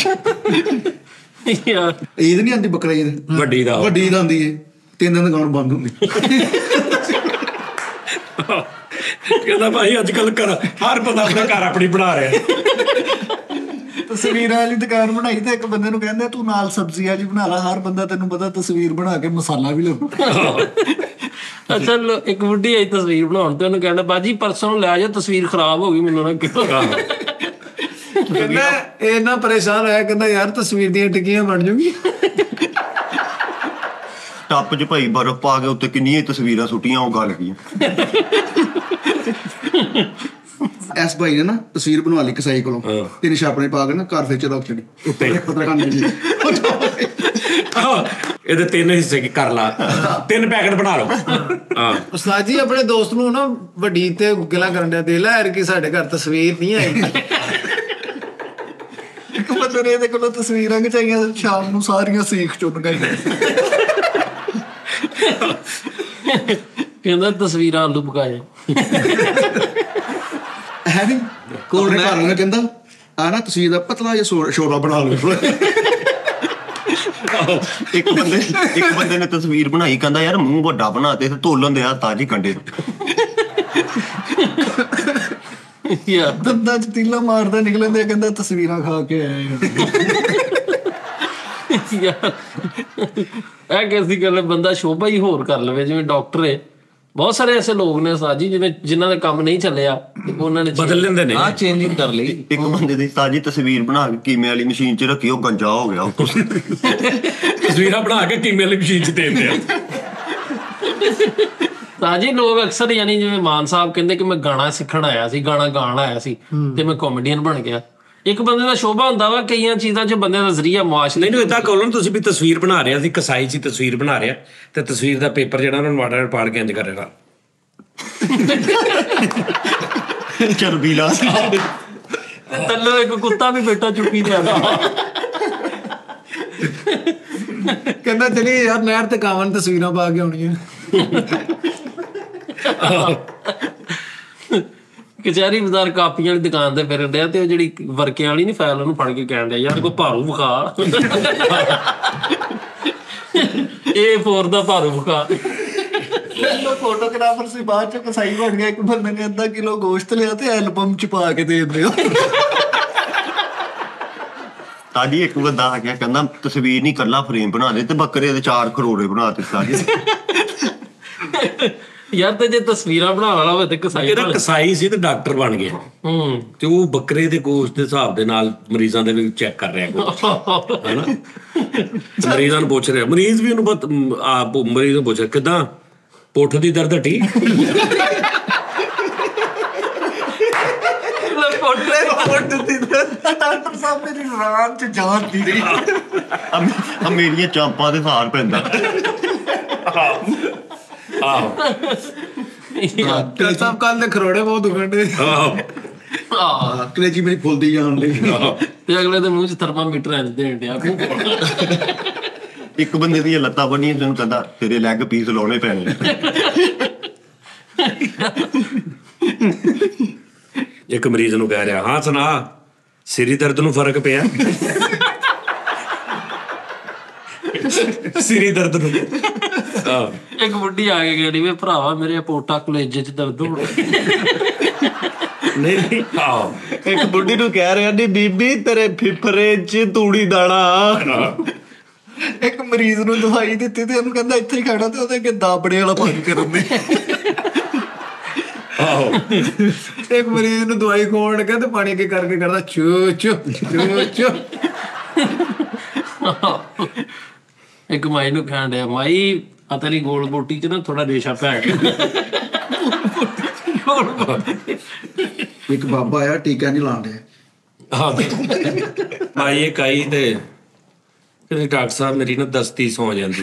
ਈਦ ਨੀ ਆਉਂਦੀ ਬੱਕਰਾ ਈਦ ਵੱਡੀ ਈਦ ਆਉਂਦੀ ਏ 3 ਦਿਨ ਦੁਕਾਨ ਬੰਦ ਹੁੰਦੀ ਕਹਿੰਦਾ ਭਾਈ ਅੱਜ ਕੱਲ ਘਰ ਹਰ ਬੰਦਾ ਆਪਣਾ ਘਰ ਆਪਣੀ ਬਣਾ ਰਿਹਾ ਤਸਵੀਰਾਂ ਵਾਲੀ ਦੁਕਾਨ ਬਣਾਈ ਤੇ ਇੱਕ ਬੰਦੇ ਨੂੰ ਕਹਿੰਦੇ ਤੂੰ ਨਾਲ ਸਬਜ਼ੀਆਂ ਜੀ ਬਣਾ ਲਾ ਹਰ ਬੰਦਾ ਤੈਨੂੰ ਪਤਾ ਤਸਵੀਰ ਬਣਾ ਕੇ ਮਸਾਲਾ ਵੀ ਲਾਉਂਦਾ ਅੱਛਾ ਇੱਕ ਬੁੱਢੀ ਆਈ ਤਸਵੀਰ ਬਣਾਉਣ ਤੇ ਉਹਨੂੰ ਕਹਿੰਦਾ ਬਾਜੀ ਪਰਸੋਂ ਲੈ ਜਾ ਤਸਵੀਰ ਖਰਾਬ ਹੋ ਗਈ ਮੈਨੂੰ ਨਾ ਕਿਉਂ ਕਹਿੰਦਾ ਇਹ ਨਾ ਪਰੇਸ਼ਾਨ ਹੋਇਆ ਕਹਿੰਦਾ ਯਾਰ ਤਸਵੀਰ ਦੀਆਂ ਟਿੱਕੀਆਂ ਬਣ ਜੂਗੀਆਂ ਟੱਪ 'ਚ ਭਾਈ ਬਰਫ਼ ਪਾ ਕੇ ਉੱਤੇ ਕਿੰਨੀਆਂ ਤਸਵੀਰਾਂ ਸੁੱਟੀਆਂ ਉਹ ਗਲ ਗਈਆਂ ਐਸ ਭਾਈ ਨੇ ਨਾ ਤਸਵੀਰ ਬਣਵਾ ਲਈ ਕਸਾਈ ਕੋਲੋਂ 3 ਛਾਪਣੇ ਪਾ ਕੇ ਨਾ ਘਰ ਫਿਰ ਚਲੋ ਚੜੀ ਇਹਦੇ 3 ਹਿੱਸੇ ਕਰ ਲਾ 3 ਪੈਕਟ ਬਣਾ ਲਓ ਉਸਤਾਦ ਜੀ ਆਪਣੇ ਦੋਸਤ ਨੂੰ ਨਾ ਵੱਡੀ ਤੇ ਗੱਲਾਂ ਕਰਨ ਡਿਆ ਦੇ ਲੈ ਯਾਰ ਕਿ ਸਾਡੇ ਘਰ ਤਸਵੀਰ ਨਹੀਂ ਆਈ ਇਹਦੇ ਕੋਲੋਂ ਤਸਵੀਰਾਂ ਖਿਚਾਈਆਂ ਸ਼ਾਮ ਨੂੰ ਸਾਰੀਆਂ ਸੀਖ ਚੁੱਕ ਗਈ ਕਹਿੰਦਾ ਤਸਵੀਰਾਂ ਆਲੂ ਪਕਾਏ ਹੈ ਵੀ ਕੋਲ ਘਰ ਨੂੰ ਕਹਿੰਦਾ ਆ ਨਾ ਤਸਵੀਰ ਦਾ ਪਤਲਾ ਜਿਹਾ ਸ਼ੋਰਾ ਬਣਾ ਲਓ ਇੱਕ ਬੰਦੇ ਨੇ ਤਸਵੀਰ ਬਣਾਈ ਕਹਿੰਦਾ ਯਾਰ ਮੂੰਹ ਵੱਡਾ ਬਣਾ ਤੇ ਤੋਲਣ ਦੇ ਆ ਤਾਜੀ ਕੰਡੇ ਦੰਦਾਂ 'ਚ ਤੀਲਾ ਮਾਰਦਾ ਨਿਕਲਣ ਦੇ ਕਹਿੰਦਾ ਤਸਵੀਰਾਂ ਖਾ ਕੇ ਆਇਆ ਕੈਸੀ ਗੱਲ ਬੰਦਾ ਸ਼ੋਭਾ ਹੀ ਹੋਰ ਕਰ ਲਵੇ ਜਿਵੇਂ ਡਾਕਟਰ ਏ ਬਹੁਤ ਸਾਰੇ ਐਸੇ ਲੋਕ ਨੇ ਸਾਜੀ ਜਿਵੇਂ ਜਿਨ੍ਹਾਂ ਦਾ ਕੰਮ ਨਹੀਂ ਚੱਲਿਆ ਉਹਨਾਂ ਨੇ ਬਦਲ ਲੈਂਦੇ ਨੇ ਆ ਚੇਂਜਿੰਗ ਕਰ ਲਈ ਇੱਕ ਬੰਦੇ ਦੀ ਸਾਜੀ ਤਸਵੀਰ ਬਣਾ ਕੇ ਕੀਮੇ ਵਾਲੀ ਮਸ਼ੀਨ 'ਚ ਰੱਖੀ ਉਹ ਗੰਜਾ ਹੋ ਗਿਆ ਤਸਵੀਰਾਂ ਬਣਾ ਕੇ ਕੀਮੇ ਵਾਲੀ ਮਸ਼ੀਨ 'ਚ ਦੇ ਦਿੰਦੇ ਆ ਸਾਜੀ ਲੋਕ ਅਕਸਰ ਯਾਨੀ ਜਿਵੇਂ ਮਾਨ ਸਾਹਿਬ ਕਹਿੰਦੇ ਕਿ ਮੈਂ ਗਾਣਾ ਸਿੱਖਣ ਆਇਆ ਸੀ ਗਾਣਾ ਗਾਣ ਆਇਆ ਸੀ ਤੇ ਮੈਂ ਕਾਮੇਡੀਅਨ ਬਣ ਗਿਆ ਇੱਕ ਬੰਦੇ ਦਾ ਸ਼ੋਭਾ ਹੁੰਦਾ ਵਾ ਕਈਆਂ ਚੀਜ਼ਾਂ 'ਚ ਬੰਦੇ ਦਾ ਜ਼ਰੀਆ ਮੁਆਸ਼ਰੇ ਨੂੰ ਇੱਦਾਂ ਕਹੋ ਨਾ ਤੁਸੀਂ ਵੀ ਤਸਵੀਰ ਬਣਾ ਰਹੇ ਸੀ ਕਸਾਈ 'ਚ ਤਸਵੀਰ ਬਣਾ ਰਿਹਾ ਤੇ ਤਸਵੀਰ ਦਾ ਪੇਪਰ ਜਿਹੜਾ ਉਹਨਾਂ ਨੂੰ ਵਾਟਰ ਪਾੜ ਕੇ ਇੰਜ ਕਰੇਗਾ ਚਰਬੀ ਲਾ ਤੱਲੋ ਇੱਕ ਕੁੱਤਾ ਵੀ ਬੇਟਾ ਚੁੱਕੀ ਲਿਆਦਾ ਕਹਿੰਦਾ ਚਲੀ ਯਾਰ ਨਹਿਰ ਤੇ ਕਾਵਨ ਤਸਵੀਰਾਂ ਪਾ ਕੇ ਆਉਣੀਆਂ ਕਚਹਿਰੀ ਬਾਜ਼ਾਰ ਕਾਪੀਆਂ ਵਾਲੀ ਦੁਕਾਨ ਤੇ ਫਿਰਨ ਡਿਆ ਤੇ ਉਹ ਜਿਹੜੀ ਵਰਕਿਆਂ ਵਾਲੀ ਨੀ ਫਾਈਲ ਉਹਨੂੰ ਫੜ ਕੇ ਕਹਿਣ ਡਿਆ ਯਾਰ ਕੋਈ ਭਾਰੂ ਵਿਖਾ A4 ਦਾ ਭਾਰੂ ਵਿਖਾ लोग फोटोग्राफर से बात करके सही बन गया कि बंदे ने 1 किलो गोश्त ले आते एल्बम छुपा के दे दे। ताजी एक बंदा आ गया कहना तस्वीर नहीं कला फ्रेम बना दे ते बकरे दे 4 करोड़ बनाते सारे। यार ते जे तस्वीर बना वाला होवे ते कसाई बन कसाई सी ते डॉक्टर बन गया। ते वो बकरे दे गोश्त दे हिसाब दे नाल मरीजां दे चेक कर रहा है है ना। मरीजां नु पूछ रहा मरीज भी उनु बात आप मरीज नु पूछ किदा पोठ दी दर्द हटी। लो पोठ दी दर्द डॉक्टर साहब मेरी रान च जान दी अब मेरी चांपा दे हार पैंदा। ਇੱਕ ਬੰਦੇ ਦੀਆਂ ਲੱਤਾਂ ਬੰਨੀਆਂ ਜਿਹਨੂੰ ਕਹਿੰਦਾ ਤੇਰੇ ਲੈਗ ਪੀਸ ਲਾਉਣੇ ਪੈਣੇ। ਇੱਕ ਮਰੀਜ਼ ਨੂੰ ਕਹਿ ਰਿਹਾ ਹਾਂ ਸੁਣਾ ਸਿਰ ਦਰਦ ਨੂੰ ਫਰਕ ਪਿਆ ਸਿਰ ਦਰਦ ਨੂੰ। एक बुढ़ी आ गई गली में भरावा मेरे पोटा कलेजे च दर्द हो नहीं। एक बुढ़ी नु कह रहा नी बीबी तेरे फिफरे च तूड़ी दाना। एक मरीज नु दवाई दित्ती ते उन कहंदा इत्थे ही खाना ते ओदे अगे दाबड़े वाला पानी करन दे। एक मरीज नु दवाई खोण लगा ते पानी अगे करके करदा चू चू चू चू। एक माई नु कहण दिया माई पता नहीं गोल बोटी च ना थोड़ा रेशा पै गया। एक बाबा आया टीका नहीं लाने। भाई ये कई थे डॉक्टर साहब मेरी ना 10-30 हो जाती।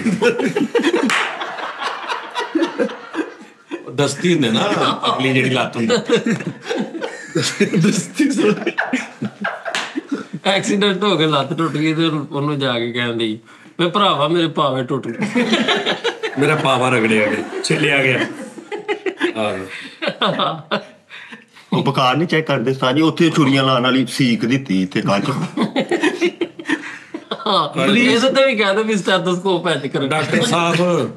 10-30 ने ना अगली जी लत होंगी एक्सीडेंट हो गया लत टुट गई तो ओनू जाके कहती मैं भरावा मेरे पावे टुट गए मेरा पावा रगड़िया गया छिलिया गया। वो बकार नहीं चेक करते सारी उत्थे छुरियां लाने वाली सीख दी इतने कल। डॉक्टर साहब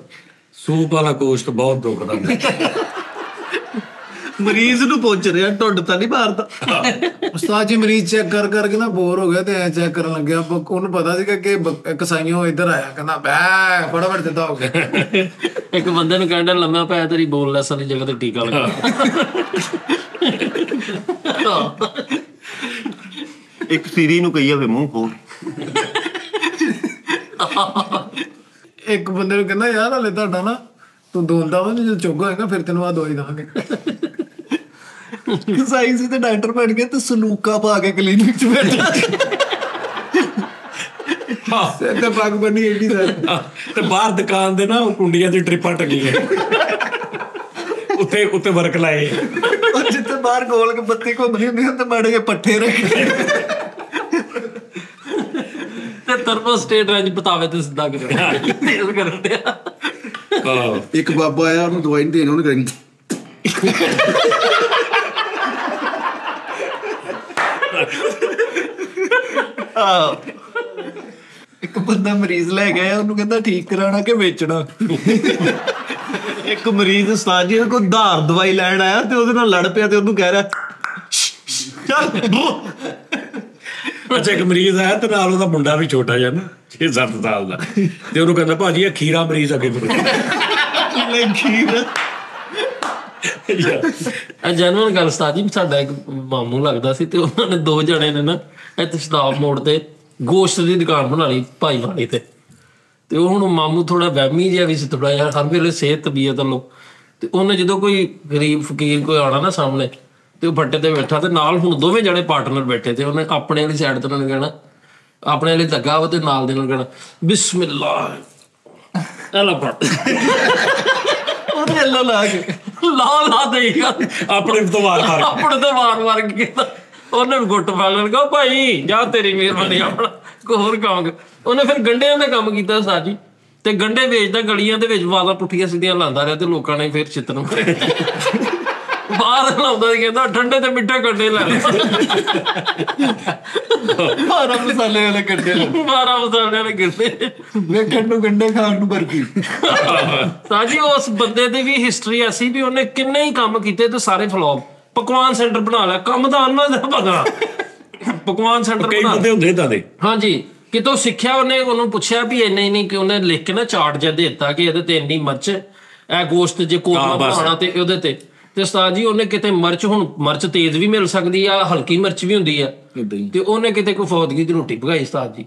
सूप वाला गोश्त बहुत दुखदा। मरीज नु पूछ रहा टुड तो नहीं मारता उस्ताद जी। मरीज चेक कर करके ना बोर हो गया ते चेक करन लग गया उन्हें पता सीगा कि कसाईयों इधर आया कहना बह फटाफट दिता हो गया। एक बंदे नु कहंदा लम्मा पै तेरी बोल लेस वाली जगह ते टीका लगा। एक सीरी नु कहिया वे मुंह खोल। एक बंदे नु कहंदा यार हले तुहाडा ना तू डोलदा वा जो चुग होएगा फिर तेनू आ दवाई दांगे। साइंस डॉक्टर बन गया तो सलूका पा के क्लिनिक च बैठा ते पग बनी एडी ते बाहर दुकान दे ना कुंडियां दी ट्रिपां टंगियां उते उते वर्क लाए और जिते बाहर गोल के बत्ती घूमदी हुंदी ते माड़े के पट्ठे रखे ते तरफो स्टेट राज बतावे ते सिद्धा कर दे। एक बाबा आया उन्हें दवाई नहीं देनी उन्हें करेंगे। एक बंदा मरीज ले गया उन्होंने कहता ठीक कराना के बेचना। एक मरीज उस्ताद जी को धार दवाई लैन आया ते ओदे नाल लड़ पिया ते उन्होंने कह रहा चल। अच्छा एक मरीज आया ते नाल ओदा मुंडा भी छोटा जा ना 6-7 साल दा ते उन्होंने कहता भाजी ये खीरा मरीज अगे ले खीरा। ਜਨਰਲ ਗੱਲ ਸਾਜੀ ਸਾਡਾ ਇੱਕ ਮਾਮੂ ਲੱਗਦਾ ਸੀ ਤੇ ਉਹਨਾਂ ਨੇ 2 ਜਣੇ ਨੇ ਨਾ ਇੱਥੇ ਸ਼ਤਾਬ ਮੋੜ ਤੇ ਗੋਸ਼ਤ ਦੀ ਦੁਕਾਨ ਬਣਾ ਲਈ ਭਾਈ ਵਾਲੀ ਤੇ ਉਹ ਹੁਣ ਮਾਮੂ ਥੋੜਾ ਵਹਿਮੀ ਜਿਹਾ ਵੀ ਸੀ ਥੋੜਾ ਯਾਰ ਹਰ ਵੇਲੇ ਸਿਹਤ ਤਬੀਅਤ ਲੋ ਤੇ ਉਹਨੇ ਜਦੋਂ ਕੋਈ ਗਰੀਬ ਫਕੀਰ ਕੋਈ ਆਣਾ ਨਾ ਸਾਹਮਣੇ ਤੇ ਉਹ ਫੱਟੇ ਤੇ ਬੈਠਾ ਤੇ ਨਾਲ ਹੁਣ 2 ਜਣੇ ਪਾਰਟਨਰ ਬੈਠੇ ਤੇ ਉਹਨੇ ਆਪਣੇ ਵਾਲੀ ਸਾਈਡ ਤੇ ਉਹਨਾਂ ਨੇ ਕਹਿਣਾ ਆਪਣੇ ਵਾਲੀ ਧੱਗਾ ਵਾ ਤੇ ਨਾਲ ਦੇ ਨਾਲ ਕਹਿਣਾ ਬਿਸਮਿਲ੍ਲਾ ਐਲਾ ਫੱਟ ਗੰਡੇ ਵੇਚਦਾ ਗਲੀਆਂ ਦੇ ਵਿੱਚ ਵਾਲਾਂ ਪੁੱਠੀਆਂ ਸਿੱਧੀਆਂ ਲਾਉਂਦਾ ਰਿਹਾ ਤੇ ਲੋਕਾਂ ਨੇ ਫਿਰ ਛਿੱਤਰ ਮਾਰੇ। ਬਾਹਰ ਲਾਉਂਦਾ ਸੀ ਕਹਿੰਦਾ ਠੰਡੇ ਤੇ ਮਿੱਠੇ ਕੱਢੇ ਲੈ ਲੈ 12 ਮਸਾਲੇ ਵਾਲੇ ਕੱਢੇ 12 ਮਸਾਲੇ ਵਾਲੇ ਕੱਢੇ ਵੇਖਣ ਨੂੰ ਗੰਡੇ ਖਾਣ ਨੂੰ ਬਰਕੀ ਸਾਜੀ ਉਸ ਬੰਦੇ ਦੀ ਵੀ ਹਿਸਟਰੀ ਐਸੀ ਵੀ ਉਹਨੇ ਕਿੰਨੇ ਹੀ ਕੰਮ ਕੀਤੇ ਤੇ ਸਾਰੇ ਫਲੋਪ ਪਕਵਾਨ ਸੈਂਟਰ ਬਣਾ ਲਿਆ ਕੰਮ ਦਾ ਉਹਨਾਂ ਦਾ ਪਤਾ ਪਕਵਾਨ ਸੈਂਟਰ ਕਈ ਬੰਦੇ ਹੁੰਦੇ ਇਦਾਂ ਦੇ ਹਾਂਜੀ ਕਿਤੋਂ ਸਿੱਖਿਆ ਉਹਨੇ ਉਹਨੂੰ ਪੁੱਛਿਆ ਵੀ ਇੰਨੇ ਨਹੀਂ ਕਿ ਉਹਨੇ ਲਿਖ ਕੇ ਨਾ ਚਾਰਟ ਜਿਹਾ ਦੇ ਦਿੱਤਾ ਕਿ ਇਹਦੇ ਤੇ ਇੰਨੀ ਮਿਰਚ ਇਹ ਗੋਸ਼ਤ ਜੇ ਕੋਰਮਾ ਬਣਾਉਣਾ ਤੇ ਉਹਦੇ ਤੇ ਤੇ ਉਸਤਾਦ ਜੀ ਉਹਨੇ ਕਿਤੇ ਮਿਰਚ ਹੁਣ ਮਿਰਚ ਤੇਜ਼ ਵੀ ਮਿਲ ਸਕਦੀ ਆ ਹਲਕੀ ਮਿਰਚ ਵੀ ਹੁੰਦੀ ਆ ਤੇ ਉਹਨੇ ਕਿਤੇ ਕੋਈ ਫੌਦਗੀ ਦੀ ਰੋਟੀ ਪਕਾਈ ਉਸਤਾਦ ਜੀ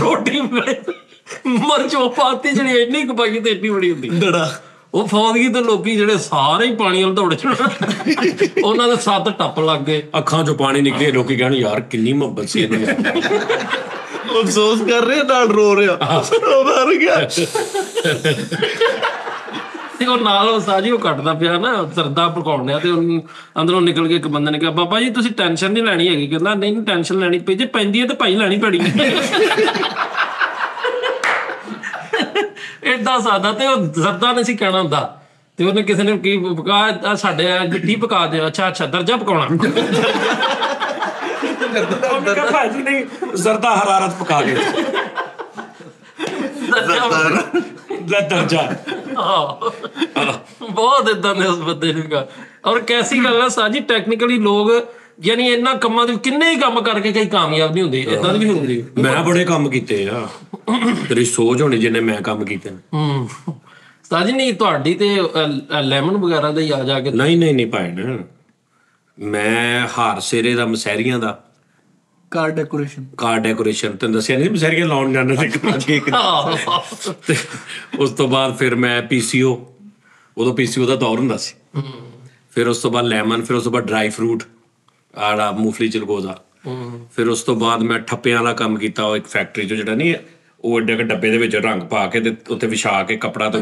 ਰੋਟੀ ਮਿਰਚ ਉਹ ਪਾਤੀ ਜਿਹੜੀ ਇੰਨੀ ਕੁ ਪਾਈ ਤੇ ਇੰਨੀ ਬੜੀ ਹੁੰਦੀ ਡੜਾ ਉਹ ਫੌਦਗੀ ਤੇ ਲੋਕੀ ਜਿਹੜੇ ਸਾਰੇ ਹੀ ਪਾਣੀ ਵੱਲ ਦੌੜ ਚੜਨਾ ਉਹਨਾਂ ਦੇ ਸੱਤ ਟੱਪ ਲੱਗ ਗਏ ਅੱਖਾਂ ਚੋਂ ਪਾਣੀ ਨਿਕਲੇ ਲੋਕੀ ਕਹਿਣ ਯਾਰ ਕਿੰਨੀ ਮੁਹੱਬਤ ਸੀ ਇਹਦੀ ਅਫਸੋਸ ਕਰ ਰਿਹਾ ਨਾਲ ਰੋ ਰਿਹਾ ਮਰ ਗਿਆ ਤੇ ਉਹ ਨਾਲ ਉਸਤਾਦ ਜੀ ਉਹ ਕੱਟਦਾ ਪਿਆ ਨਾ ਸਰਦਾ ਪਕਾਉਣ ਡਿਆ ਤੇ ਉਹਨੂੰ ਅੰਦਰੋਂ ਨਿਕਲ ਕੇ ਇੱਕ ਬੰਦੇ ਨੇ ਕਿਹਾ ਬਾਬਾ ਜੀ ਤੁਸੀਂ ਟੈਨਸ਼ਨ ਨਹੀਂ ਲੈਣੀ ਹੈਗੀ ਕਹਿੰਦਾ ਨਹੀਂ ਟੈਨਸ਼ਨ ਲੈਣੀ ਪਈ ਜੇ ਪੈਂਦੀ ਹੈ ਤਾਂ ਭਾਈ ਲੈਣੀ ਪੈਣੀ ਏਦਾਂ ਸਾਦਾ ਤੇ ਉਹ ਜ਼ਰਦਾ ਨਹੀਂ ਸੀ ਕਹਿਣਾ ਹੁੰਦਾ ਤੇ ਉਹਨੇ ਕਿਸੇ ਨੇ ਕੀ ਪਕਾ ਸਾਡੇ ਗੱਡੀ ਪਕਾ ਦਿਓ ਅੱਛਾ ਅੱਛਾ ਦਰਜਾ ਪਕਾਉਣਾ ਭਾਈ ਜੀ ਨਹੀਂ ਜ਼ਰਦਾ ਹਰਾਰਤ ਪਕਾ ਦੇ ਦਰਜਾ ਬਹੁਤ ਏਦਾਂ ਦੇ ਉਸ ਬੰਦੇ ਨੂੰ ਔਰ ਕੈਸੀ ਗੱਲ ਆ ਸਾਜੀ ਟੈਕਨੀਕਲੀ ਲੋਕ ਯਾਨੀ ਇਹਨਾਂ ਕੰਮਾਂ ਦੇ ਕਿੰਨੇ ਹੀ ਕੰਮ ਕਰਕੇ ਕਈ ਕਾਮਯਾਬ ਨਹੀਂ ਹੁੰਦੇ ਏਦਾਂ ਦੀ ਵੀ ਹੁੰਦੀ ਮੈਂ ਬੜੇ ਕੰਮ ਕੀਤੇ ਆ ਤੇਰੀ ਸੋਚ ਹੋਣੀ ਜਿੰਨੇ ਮੈਂ ਕੰਮ ਕੀਤੇ ਸਾਜੀ ਨਹੀਂ ਤੁਹਾਡੀ ਤੇ ਲੈਮਨ ਵਗੈਰਾ ਦਾ ਹੀ ਆ ਜਾ ਕੇ ਨਹੀਂ ਨਹੀਂ ਨਹੀਂ ਭੈਣ ਮੈਂ ਹਾਰ ਸਿਰੇ ਦਾ ਮਸਹਿਰੀਆਂ ਦਾ ਕਾਰ ਡੈਕੋਰੇਸ਼ਨ ਤੈਨੂੰ ਦੱਸਿਆ ਨਹੀਂ ਮਸਹਿਰੀਆਂ ਲਾਉਣ ਜਾਣਾ ਸੀ ਉਸ ਤੋਂ ਬਾਅਦ ਫਿਰ ਮੈਂ ਪੀਸੀਓ ਉਦੋਂ ਪੀਸੀਓ ਦਾ ਦੌਰ ਹੁੰਦਾ ਸੀ ਫਿਰ ਉਸ ਤੋਂ ਬਾਅਦ ਲੈਮਨ ਫਿਰ ਉਸ ਤੋਂ ਬਾਅਦ ਡਰਾਈ ਫਰੂਟ ਆੜਾ ਮੂੰਗਫਲੀ ਚਲਗੋਜ਼ਾ ਫਿਰ ਉਸ ਤੋਂ ਬਾਅਦ ਮੈਂ ਠੱਪਿਆਂ ਵਾਲਾ ਕੰਮ ਕੀਤਾ ਉਹ ਇੱਕ ਫੈਕਟਰੀ 'ਚ ਜਿਹੜਾ ਨਹੀਂ ਉਹ ਏਡੇ ਕੁ ਡੱਬੇ ਦੇ ਵਿੱਚ ਰੰਗ ਪਾ ਕੇ ਤੇ ਉੱਤੇ ਵਿਛਾ ਕੇ ਕੱਪੜਾ ਤੋਂ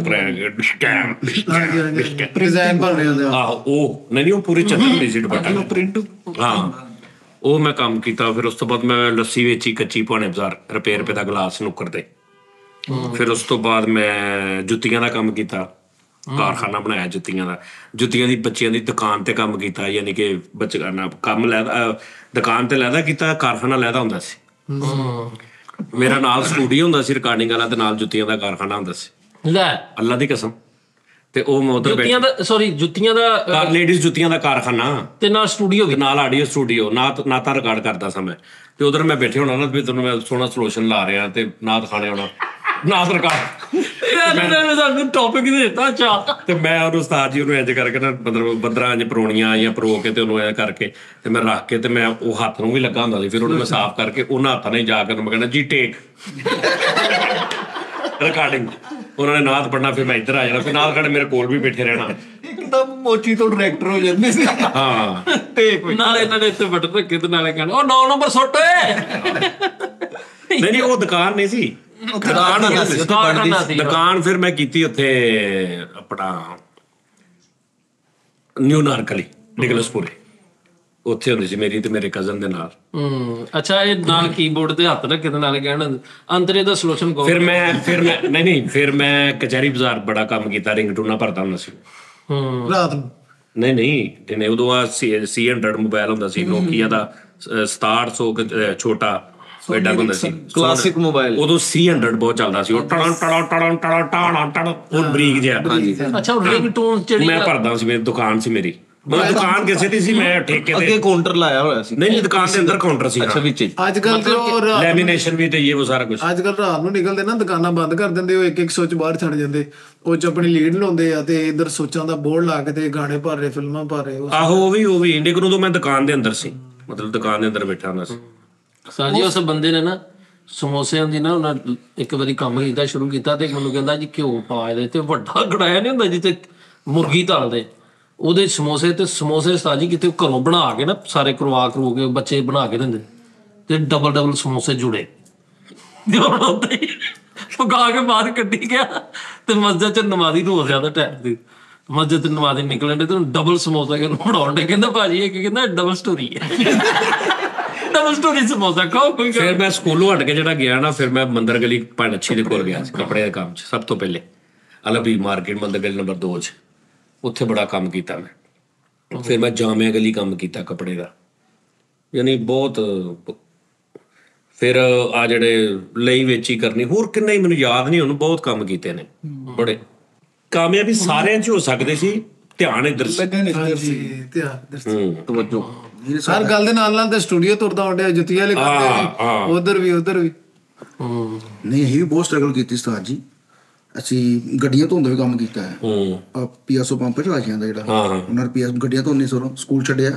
ਆਹੋ ਉਹ ਨਹੀਂ ਉਹ ਪੂਰੀ ਚੱਤਰ ਸੀ ਹਾਂ ਉਹ ਮੈਂ ਕੰਮ ਕੀਤਾ ਫਿਰ ਉਸ ਤੋਂ ਬਾਅਦ ਮੈਂ ਲੱਸੀ ਵੇਚੀ ਕੱਚੀ ਭਾਣੇ ਬਾਜ਼ਾਰ ਰੁਪਏ ਦਾ ਗਲਾਸ ਨੁੱਕਰ ਤੇ ਫਿਰ ਉਸ ਤੋਂ ਬਾਅਦ ਮੈਂ ਜੁੱਤੀਆਂ ਦਾ ਕੰਮ ਕੀਤਾ ਕਾਰਖਾਨਾ ਬਣਾਇਆ ਜੁੱਤੀਆਂ ਦਾ ਜੁੱਤੀਆਂ ਦੀ ਬੱਚਿਆਂ ਦੀ ਦੁਕਾਨ ਤੇ ਕੰਮ ਕੀਤਾ ਯਾਨੀ ਕਿ ਬੱਚਿਆਂ ਕੰਮ ਲੈਦਾ ਦੁਕਾਨ ਤੇ ਲੈਦਾ ਕੀਤਾ ਕਾਰਖਾਨਾ ਲੈਦਾ ਹੁੰਦਾ ਸੀ ਮੇਰਾ ਨਾਲ ਸਟੂਡੀਓ ਹੁੰਦਾ ਸੀ ਰਿਕਾਰਡਿੰਗ ਵਾਲਾ ਤੇ ਨਾਲ ਜੁੱਤੀਆਂ ਦਾ ਕਾਰਖਾਨਾ ਹੁੰਦਾ ਸੀ ਲੈ ਅੱਲਾ ਦੀ ਕਸਮ ਤੇ ਉਹ ਮੈਂ ਉੱਧਰ ਜੁੱਤੀਆਂ ਦਾ ਸੋਰੀ ਜੁੱਤੀਆਂ ਦਾ ਲੇਡੀਜ਼ ਜੁੱਤੀਆਂ ਦਾ ਕਾਰਖਾਨਾ ਤੇ ਨਾਲ ਸਟੂਡੀਓ ਵੀ ਨਾਲ ਆਡੀਓ ਸਟੂਡੀਓ ਨਾ ਤਾਂ ਰਿਕਾਰਡ ਕਰਦਾ ਸਾਂ ਮੈਂ ਤੇ ਉੱਧਰ ਮੈਂ ਬੈਠੇ ਹੋਣਾ ਨਾ ਵੀ ਤੁਹਾਨੂੰ ਮੈਂ ਸੋਹਣਾ ਸੋਲੂਸ਼ਨ ਲਾ ਰਿਹਾ ਤੇ ਨਾ ਦਿਖਾਣੇ ਆਉਣਾ ਨਾ ਰਿਕਾਰਡ ਸਾਨੂੰ ਟੋਪਿਕ ਦੇ ਦਿੱਤਾ ਅੱਛਾ ਤੇ ਮੈਂ ਉਹਨੂੰ ਉਸਤਾਦ ਜੀ ਉਹਨੂੰ ਇੰਝ ਕਰਕੇ ਨਾ ਮਤਲਬ 15 ਇੰਝ ਪਰੋਣੀਆਂ ਜਾਂ ਪਰੋ ਕੇ ਤੇ ਉਹਨੂੰ ਐਂ ਕਰਕੇ ਤੇ ਮੈਂ ਰੱਖ ਕੇ ਤੇ ਮੈਂ ਉਹ ਹੱਥ ਨੂੰ ਵੀ ਲੱਗਾ ਹੁੰਦਾ ਸੀ ਫਿਰ ਉਹਨੂੰ ਮੈਂ ਸਾਫ਼ ਕਰਕੇ ਉਹਨਾਂ ਹੱਥਾਂ ਨੇ ਜਾ ਕੇ ਮੈਂ ਕਹਿੰਦਾ ਜੀ ਟੇਕ ਰਿਕਾਰਡਿੰਗ ਉਹਨਾਂ ਨੇ ਨਾਥ ਪੜ੍ਹਨਾ ਫਿਰ ਮੈਂ ਇੱਧਰ ਆ ਜਾਣਾ ਫਿਰ ਨਾਥ ਖੜੇ ਮੇਰੇ ਕੋਲ ਵੀ ਬੈਠੇ ਰਹਿਣਾ ਇੱਕਦਮ ਮੋਚੀ ਤੋਂ ਡਾਇਰੈਕਟਰ ਹੋ ਜਾਂਦੇ ਸੀ ਹਾਂ ਟੇਕ ਨਾਲੇ ਇਹਨਾਂ ਨੇ ਇੱਥੇ ਬਟਨ ਰੱਖੇ ਤੇ ਨਾਲੇ ਕਹਿਣਾ ਉਹ 9 ਨੰਬਰ ਸੁੱਟ ਨਹੀਂ ਉਹ ਦੁਕਾਨ ਨਹੀਂ ਸੀ ਦੁਕਾਨ ਫਿਰ ਮੈਂ ਕੀਤੀ ਉੱਥੇ ਆਪਣਾ ਨਿਊ ਨਾਰਕਲੀ ਨਿਕਲਸਪੁਰੇ ਉੱਥੇ ਹੁੰਦੀ ਸੀ ਮੇਰੀ ਤੇ ਮੇਰੇ ਕਜ਼ਨ ਦੇ ਨਾਲ ਅੱਛਾ ਇਹ ਨਾਲ ਕੀਬੋਰਡ ਤੇ ਹੱਥ ਰੱਖੇ ਤੇ ਨਾਲ ਕਹਿਣਾ ਅੰਤਰੇ ਦਾ ਸੋਲੂਸ਼ਨ ਫਿਰ ਮੈਂ ਨਹੀਂ ਫਿਰ ਮੈਂ ਕਚਹਿਰੀ ਬਾਜ਼ਾਰ ਬੜਾ ਕੰਮ ਕੀਤਾ ਰਿੰਗਟੋਨਾਂ ਭਰਦਾ ਹੁੰਦਾ ਸੀ ਰਾਤ ਨੂੰ ਨਹੀਂ ਦਿਨੇ ਉਦੋਂ ਆ C100 ਮੋਬਾਈਲ ਹੁੰਦਾ ਸੀ ਨੋਕੀਆ ਦਾ 6700 ਛੋਟਾ ਨਿਕਲਦੇ ਨਾ ਦੁਕਾਨਾਂ ਬੰਦ ਕਰ ਦਿੰਦੇ ਉਹ ਇੱਕ ਇੱਕ ਸੋਚ ਬਾਹਰ ਛੱਡ ਜਾਂਦੇ ਉਹ ਚ ਆਪਣੀ ਲੀਡ ਲਾਉਂਦੇ ਆ ਤੇ ਇਧਰ ਸੋਚਾਂ ਦਾ ਬੋਰਡ ਲਾ ਕੇ ਤੇ ਗਾਣੇ ਭਰ ਰਹੇ ਫਿਲਮਾਂ ਭਰ ਰਹੇ ਆਹੋ ਉਹ ਵੀ ਇੰਡੀਕ ਨੂੰ ਮੈਂ ਦੁਕਾਨ ਦੇ ਅੰਦਰ ਸੀ ਮਤਲਬ ਦੁਕਾਨ ਦੇ ਅੰਦਰ ਬੈਠਾ ਹੁੰਦਾ ਸੀ ਸਾਜੀ ਉਸ ਬੰਦੇ ਨੇ ਨਾ ਸਮੋਸਿਆਂ ਦੀ ਨਾ ਉਹਨਾਂ ਇੱਕ ਵਾਰੀ ਕੰਮ ਕੀਤਾ ਸ਼ੁਰੂ ਕੀਤਾ ਤੇ ਮੈਨੂੰ ਕਹਿੰਦਾ ਜੀ ਘਿਓ ਪਾ ਦੇ ਤੇ ਵੱਡਾ ਕੜਾਇਆ ਨਹੀਂ ਹੁੰਦਾ ਜਿੱਥੇ ਮੁਰਗੀ ਤਲਦੇ ਉਹਦੇ ਸਮੋਸੇ ਤੇ ਸਮੋਸੇ ਸਾਜੀ ਕਿਤੇ ਘਰੋਂ ਬਣਾ ਕੇ ਨਾ ਸਾਰੇ ਕਰਵਾ ਕਰੂ ਕੇ ਬੱਚੇ ਬਣਾ ਕੇ ਦਿੰਦੇ ਤੇ ਡਬਲ ਸਮੋਸੇ ਜੁੜੇ ਪਕਾ ਕੇ ਬਾਹਰ ਕੱਢੀ ਗਿਆ ਤੇ ਮਸਜਿਦ ਚ ਨਮਾਜ਼ੀ ਰੋਜ਼ ਜ਼ਿਆਦਾ ਟਾਈਮ ਦੀ ਮਸਜਿਦ ਤੇ ਨਮਾਜ਼ੀ ਨਿਕਲਣ ਦੇ ਤੈਨੂੰ ਡਬਲ ਸਮੋਸਾ ਬਣਾਉਣ ਦੇ ਕਹਿੰਦਾ ਭਾਜੀ ਇਹ ਕਹਿੰਦਾ ਡਬਲ ਸਟੋਰੀ ਹੈ ਫਿਰ ਮੈਂ ਸਕੂਲੋਂ ਹਟ ਕੇ ਜਿਹੜਾ ਗਿਆ ਨਾ ਫਿਰ ਮੈਂ ਮੰਦਰ ਗਲੀ ਭਾਣਛੀ ਦੇ ਕੋਲ ਗਿਆ ਸੀ ਕੱਪੜੇ ਦੇ ਕੰਮ 'ਚ ਸਭ ਤੋਂ ਪਹਿਲੇ ਅਲਬੀ ਮਾਰਕੀਟ ਮੰਦਰ ਗਲੀ ਨੰਬਰ 2 'ਚ ਉੱਥੇ ਬੜਾ ਕੰਮ ਕੀਤਾ ਮੈਂ फिर मैं जामे गली काम किया कपड़े का, यानी बहुत। फिर आ जड़े लई वेची करनी होर किन्ने ही मैनूं याद नहीं, हुण बहुत काम कीते ने, बड़े कामयाबी सारे च हो सकदे सी, ध्यान इधर सी, तवज्जो हर गल दे नाल नाल ते स्टूडियो तुरदा उंडे जुतियां ले करदे उधर भी नहीं, ही बहुत स्ट्रगल कीती उस्ताद जी। ਅਸੀਂ ਗੱਡੀਆਂ ਧੋਂਦੇ ਵੀ ਕੰਮ ਕੀਤਾ ਹੈ, ਪੀਐਸਓ ਪੰਪ ਚਲਾਇਆ ਦਾ ਜਿਹੜਾ ਉਹਨਾਂ ਨੇ ਪੀਐਸ ਗੱਡੀਆਂ ਧੋਣੇ ਸਰੋਂ ਸਕੂਲ ਛੱਡਿਆ,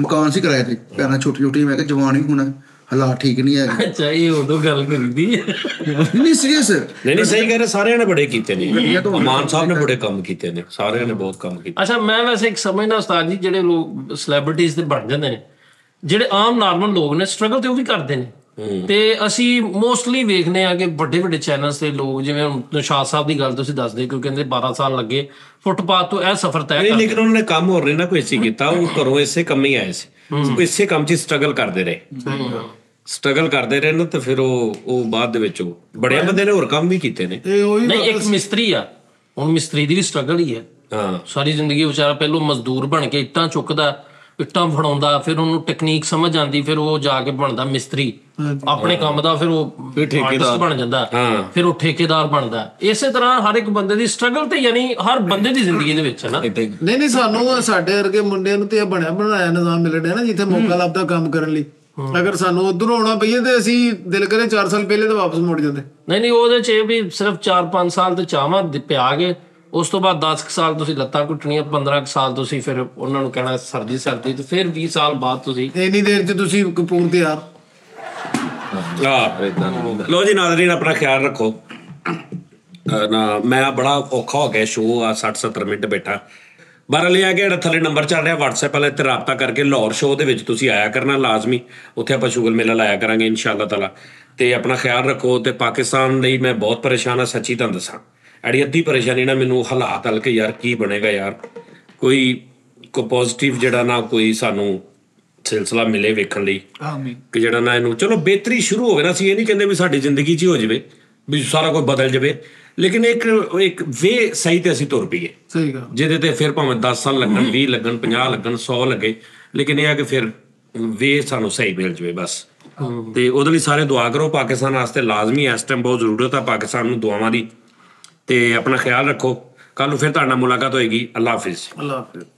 ਮਕਾਨ ਸੀ ਕਿਰਾਏ ਤੇ, ਪੈਰਾਂ ਛੋਟੀ ਛੋਟੀ, ਮੈਂ ਕਿਹਾ ਜਵਾਨ ਵੀ ਹੋਣਾ, ਹਾਲਾਤ ਠੀਕ ਨਹੀਂ ਹੈਗੇ। ਅੱਛਾ ਇਹ ਉਦੋਂ ਗੱਲ ਕਰੀਦੀ ਨਹੀਂ, ਸੀਰੀਅਸ ਨਹੀਂ, ਸਹੀ ਕਹਿ ਰਹੇ, ਸਾਰਿਆਂ ਨੇ ਬੜੇ ਕੀਤੇ ਨੇ, ਮਾਨ ਸਾਹਿਬ ਨੇ ਬੜੇ ਕੰਮ ਕੀਤੇ ਨੇ, ਸਾਰਿਆਂ ਨੇ ਬਹੁਤ ਕੰਮ ਕੀਤੇ। ਅੱਛਾ ਮੈਂ ਵੈਸੇ ਇੱਕ ਸਮਝਦਾ ਉਸਤਾਦ ਜੀ, ਜਿਹੜੇ ਲੋਕ ਸੈਲਿਬ੍ਰਿਟੀਜ਼ ਤੇ ਬਣ ਜਾਂਦੇ ਨੇ, ਜਿਹੜੇ ਆਮ ਨਾਰਮਲ ਲੋਕ ਨੇ, ਸਟਰਗਲ ਤੇ ਉਹ ਵੀ ਕਰਦੇ ਨੇ। ਤੇ ਅਸੀਂ ਮੋਸਟਲੀ ਵੇਖਦੇ ਹਾਂ ਕਿ ਵੱਡੇ ਵੱਡੇ ਚੈਨਲਸ ਤੇ ਲੋਕ, ਜਿਵੇਂ ਨਿਸ਼ਾਦ ਸਾਹਿਬ ਦੀ ਗੱਲ ਤੁਸੀਂ ਦੱਸਦੇ, ਕਿਉਂਕਿ ਕਹਿੰਦੇ 12 ਸਾਲ ਲੱਗੇ ਫੁੱਟਪਾਥ ਤੋਂ ਇਹ ਸਫ਼ਰ ਤੈਅ ਕਰਨ। ਲੇਕਿਨ ਉਹਨਾਂ ਨੇ ਕੰਮ ਹੋਰ ਨਹੀਂ ਨਾ ਕੋਈ ਸੀ ਕੀਤਾ, ਉਹ ਘਰੋਂ ਇਸੇ ਕੰਮ ਹੀ ਆਏ ਸੀ, ਇਸੇ ਕੰਮ 'ਚ ਸਟਰਗਲ ਕਰਦੇ ਰਹੇ ਨਾ, ਤੇ ਫਿਰ ਉਹ ਬਾਅਦ ਦੇ ਵਿੱਚ ਉਹ ਬੜੇ ਬੰਦੇ ਨੇ ਹੋਰ ਕੰਮ ਵੀ ਕੀਤੇ ਨੇ। ਨਹੀਂ ਇੱਕ ਮਿਸਤਰੀ ਆ, ਹੁਣ ਮਿਸਤਰੀ ਦੀ ਵੀ ਸਟਰਗਲ ਹੀ ਹੈ ਸਾਰੀ ਜ਼ਿੰਦਗੀ, ਵਿਚਾਰਾ ਪਹਿਲੋਂ ਮਜ਼ਦੂਰ ਬਣ ਕੇ ਇੱਟਾਂ ਚੁੱਕਦਾ, ਇੱਟਾਂ ਫੜਾਉਂਦਾ, ਫਿਰ ਉਹਨੂੰ ਟੈਕਨੀਕ ਸਮਝ ਆਉਂਦੀ, ਫਿਰ ਉਹ ਜਾ ਕੇ ਬਣਦਾ ਮਿਸਤਰੀ ਆਪਣੇ ਕੰਮ ਦਾ, ਫਿਰ ਉਹ ਠੇਕੇਦਾਰ ਬਣ ਜਾਂਦਾ, ਫਿਰ ਉਹ ਠੇਕੇਦਾਰ ਬਣਦਾ। ਇਸੇ ਤਰ੍ਹਾਂ ਹਰ ਇੱਕ ਬੰਦੇ ਦੀ ਸਟਰਗਲ ਤੇ, ਯਾਨੀ ਹਰ ਬੰਦੇ ਦੀ ਜ਼ਿੰਦਗੀ ਦੇ ਵਿੱਚ ਹੈ ਨਾ। ਨਹੀਂ ਸਾਨੂੰ, ਸਾਡੇ ਵਰਗੇ ਮੁੰਡਿਆਂ ਨੂੰ ਤੇ ਇਹ ਬਣਿਆ ਬਣਾਇਆ ਨਿਜ਼ਾਮ ਮਿਲ ਰਿਹਾ ਨਾ, ਜਿੱਥੇ ਮੌਕਾ ਲੱਭਦਾ ਕੰਮ ਕਰਨ ਲਈ। ਅਗਰ ਸਾਨੂੰ ਉਧਰੋਂ ਆਉਣਾ ਪਈਏ ਤੇ ਅਸੀਂ ਦਿਲ ਕਰੇ 4 ਸਾਲ ਪਹਿਲੇ ਤਾਂ ਵਾਪਸ ਮੁੜ ਜਾਂਦੇ। ਨਹੀਂ ਉਹਦੇ 'ਚ ਵੀ ਸਿਰਫ 4-5 ਸਾਲ ਤੇ ਚਾਹਵਾਂ ਪਿਆ ਗਏ, ਉਸ ਤੋਂ ਬਾਅਦ 10 ਸਾਲ ਤੁਸੀਂ ਲੱਤਾਂ ਕੁੱਟਣੀਆਂ, 15 ਸਾਲ ਤੁਸੀਂ ਫਿਰ ਉਹਨਾਂ ਨੂੰ ਕਹਿਣਾ ਸਰਦੀ, ਤੇ ਫਿਰ 20 ਸਾਲ ਬਾਅਦ ਤੁਸੀਂ ਇੰਨੀ ਦੇਰ 'ਚ ਤੁਸੀਂ ਕਪੂਰ ਤੇ ਯਾਰ। ਲਓ ਜੀ ਨਾਜ਼ਰੀਨ, ਆਪਣਾ ਖਿਆਲ ਰੱਖੋ ਨਾ। ਮੈਂ ਬੜਾ ਔਖਾ ਹੋ ਗਿਆ ਸ਼ੋਅ, 60-70 ਮਿੰਟ ਬੈਠਾ। ਬਹਰਾਲ ਇਹ ਆ ਕਿ ਥੱਲੇ ਨੰਬਰ ਚੱਲ ਰਿਹਾ ਵਟਸਐਪ ਵਾਲੇ, ਤੇ ਰਾਬਤਾ ਕਰਕੇ ਲਾਹੌਰ ਸ਼ੋਅ ਦੇ ਵਿੱਚ ਤੁਸੀਂ ਆਇਆ ਕਰਨਾ ਲਾਜ਼ਮੀ, ਉੱਥੇ ਆਪਾਂ ਸ਼ੁਗਲ ਮੇਲਾ ਲਾਇਆ ਕਰਾਂਗੇ ਇਨਸ਼ਾ ਅੱਲਾ ਤਾਲਾ। ਤੇ ਆਪਣਾ ਖਿਆਲ ਰੱਖੋ, ਤੇ ਪਾਕਿਸਤਾਨ ਲਈ ਮੈਂ ਬਹੁਤ ਪਰੇਸ਼ਾਨ ਹਾਂ, ਸੱਚੀ ਤੁਹਾਨੂੰ ਦੱਸਾਂ, ਐਡੀ ਅੱਧੀ ਪਰੇਸ਼ਾਨੀ ਨਾ ਮੈਨੂੰ ਹਾਲਾਤ ਹਲ ਕੇ, ਯਾਰ ਕੀ ਬਣੇਗਾ ਯਾਰ, ਕੋਈ ਪੋਜ਼ੀਟਿਵ ਜਿਹੜਾ ਨਾ ਕੋਈ ਸਾਨੂੰ ਸਿਲਸਿਲਾ ਮਿਲੇ ਵੇਖਣ ਲਈ, ਕਿ ਜਿਹੜਾ ਨਾ ਇਹਨੂੰ ਚਲੋ ਬਿਹਤਰੀ ਸ਼ੁਰੂ ਹੋਵੇ ਨਾ। ਅਸੀਂ ਇਹ ਨਹੀਂ ਕਹਿੰਦੇ ਵੀ ਸਾਡੀ ਜ਼ਿੰਦਗੀ 'ਚ ਹੀ ਹੋ ਜਾਵੇ, ਵੀ ਸਾਰਾ ਕੁਝ ਬਦਲ ਜਾਵੇ, ਲੇਕਿਨ ਇੱਕ ਵੇ ਸਹੀ ਤੇ ਅਸੀਂ ਤੁਰ ਪਈਏ, ਜਿਹਦੇ ਤੇ ਫਿਰ ਭਾਵੇਂ 10 ਸਾਲ ਲੱਗਣ, 20 ਲੱਗਣ, 50 ਲੱਗਣ, 100 ਲੱਗੇ, ਲੇਕਿਨ ਇਹ ਆ ਕਿ ਫਿਰ ਵੇ ਸਾਨੂੰ ਸਹੀ ਮਿਲ ਜਾਵੇ ਬਸ। ਤੇ ਉਹਦੇ ਲਈ ਸਾਰੇ ਦੁਆ ਕਰੋ ਪਾਕਿਸਤਾਨ ਵਾਸਤੇ, ਲਾਜ਼ਮੀ ਇਸ ਟਾਈਮ ਬਹੁਤ ਜ਼ਰੂਰਤ ਆ ਪਾਕਿਸਤਾਨ ਨੂੰ ਦੁਆਵਾਂ ਦੀ। ਤੇ ਆਪਣਾ ਖਿਆਲ ਰੱਖੋ, ਕੱਲ੍ਹ ਨੂੰ ਫਿਰ ਤੁਹਾਡੇ ਨਾਲ ਮੁਲਾਕਾਤ ਹੋਏਗੀ। ਅੱਲਾ ਹਾਫਿਜ਼।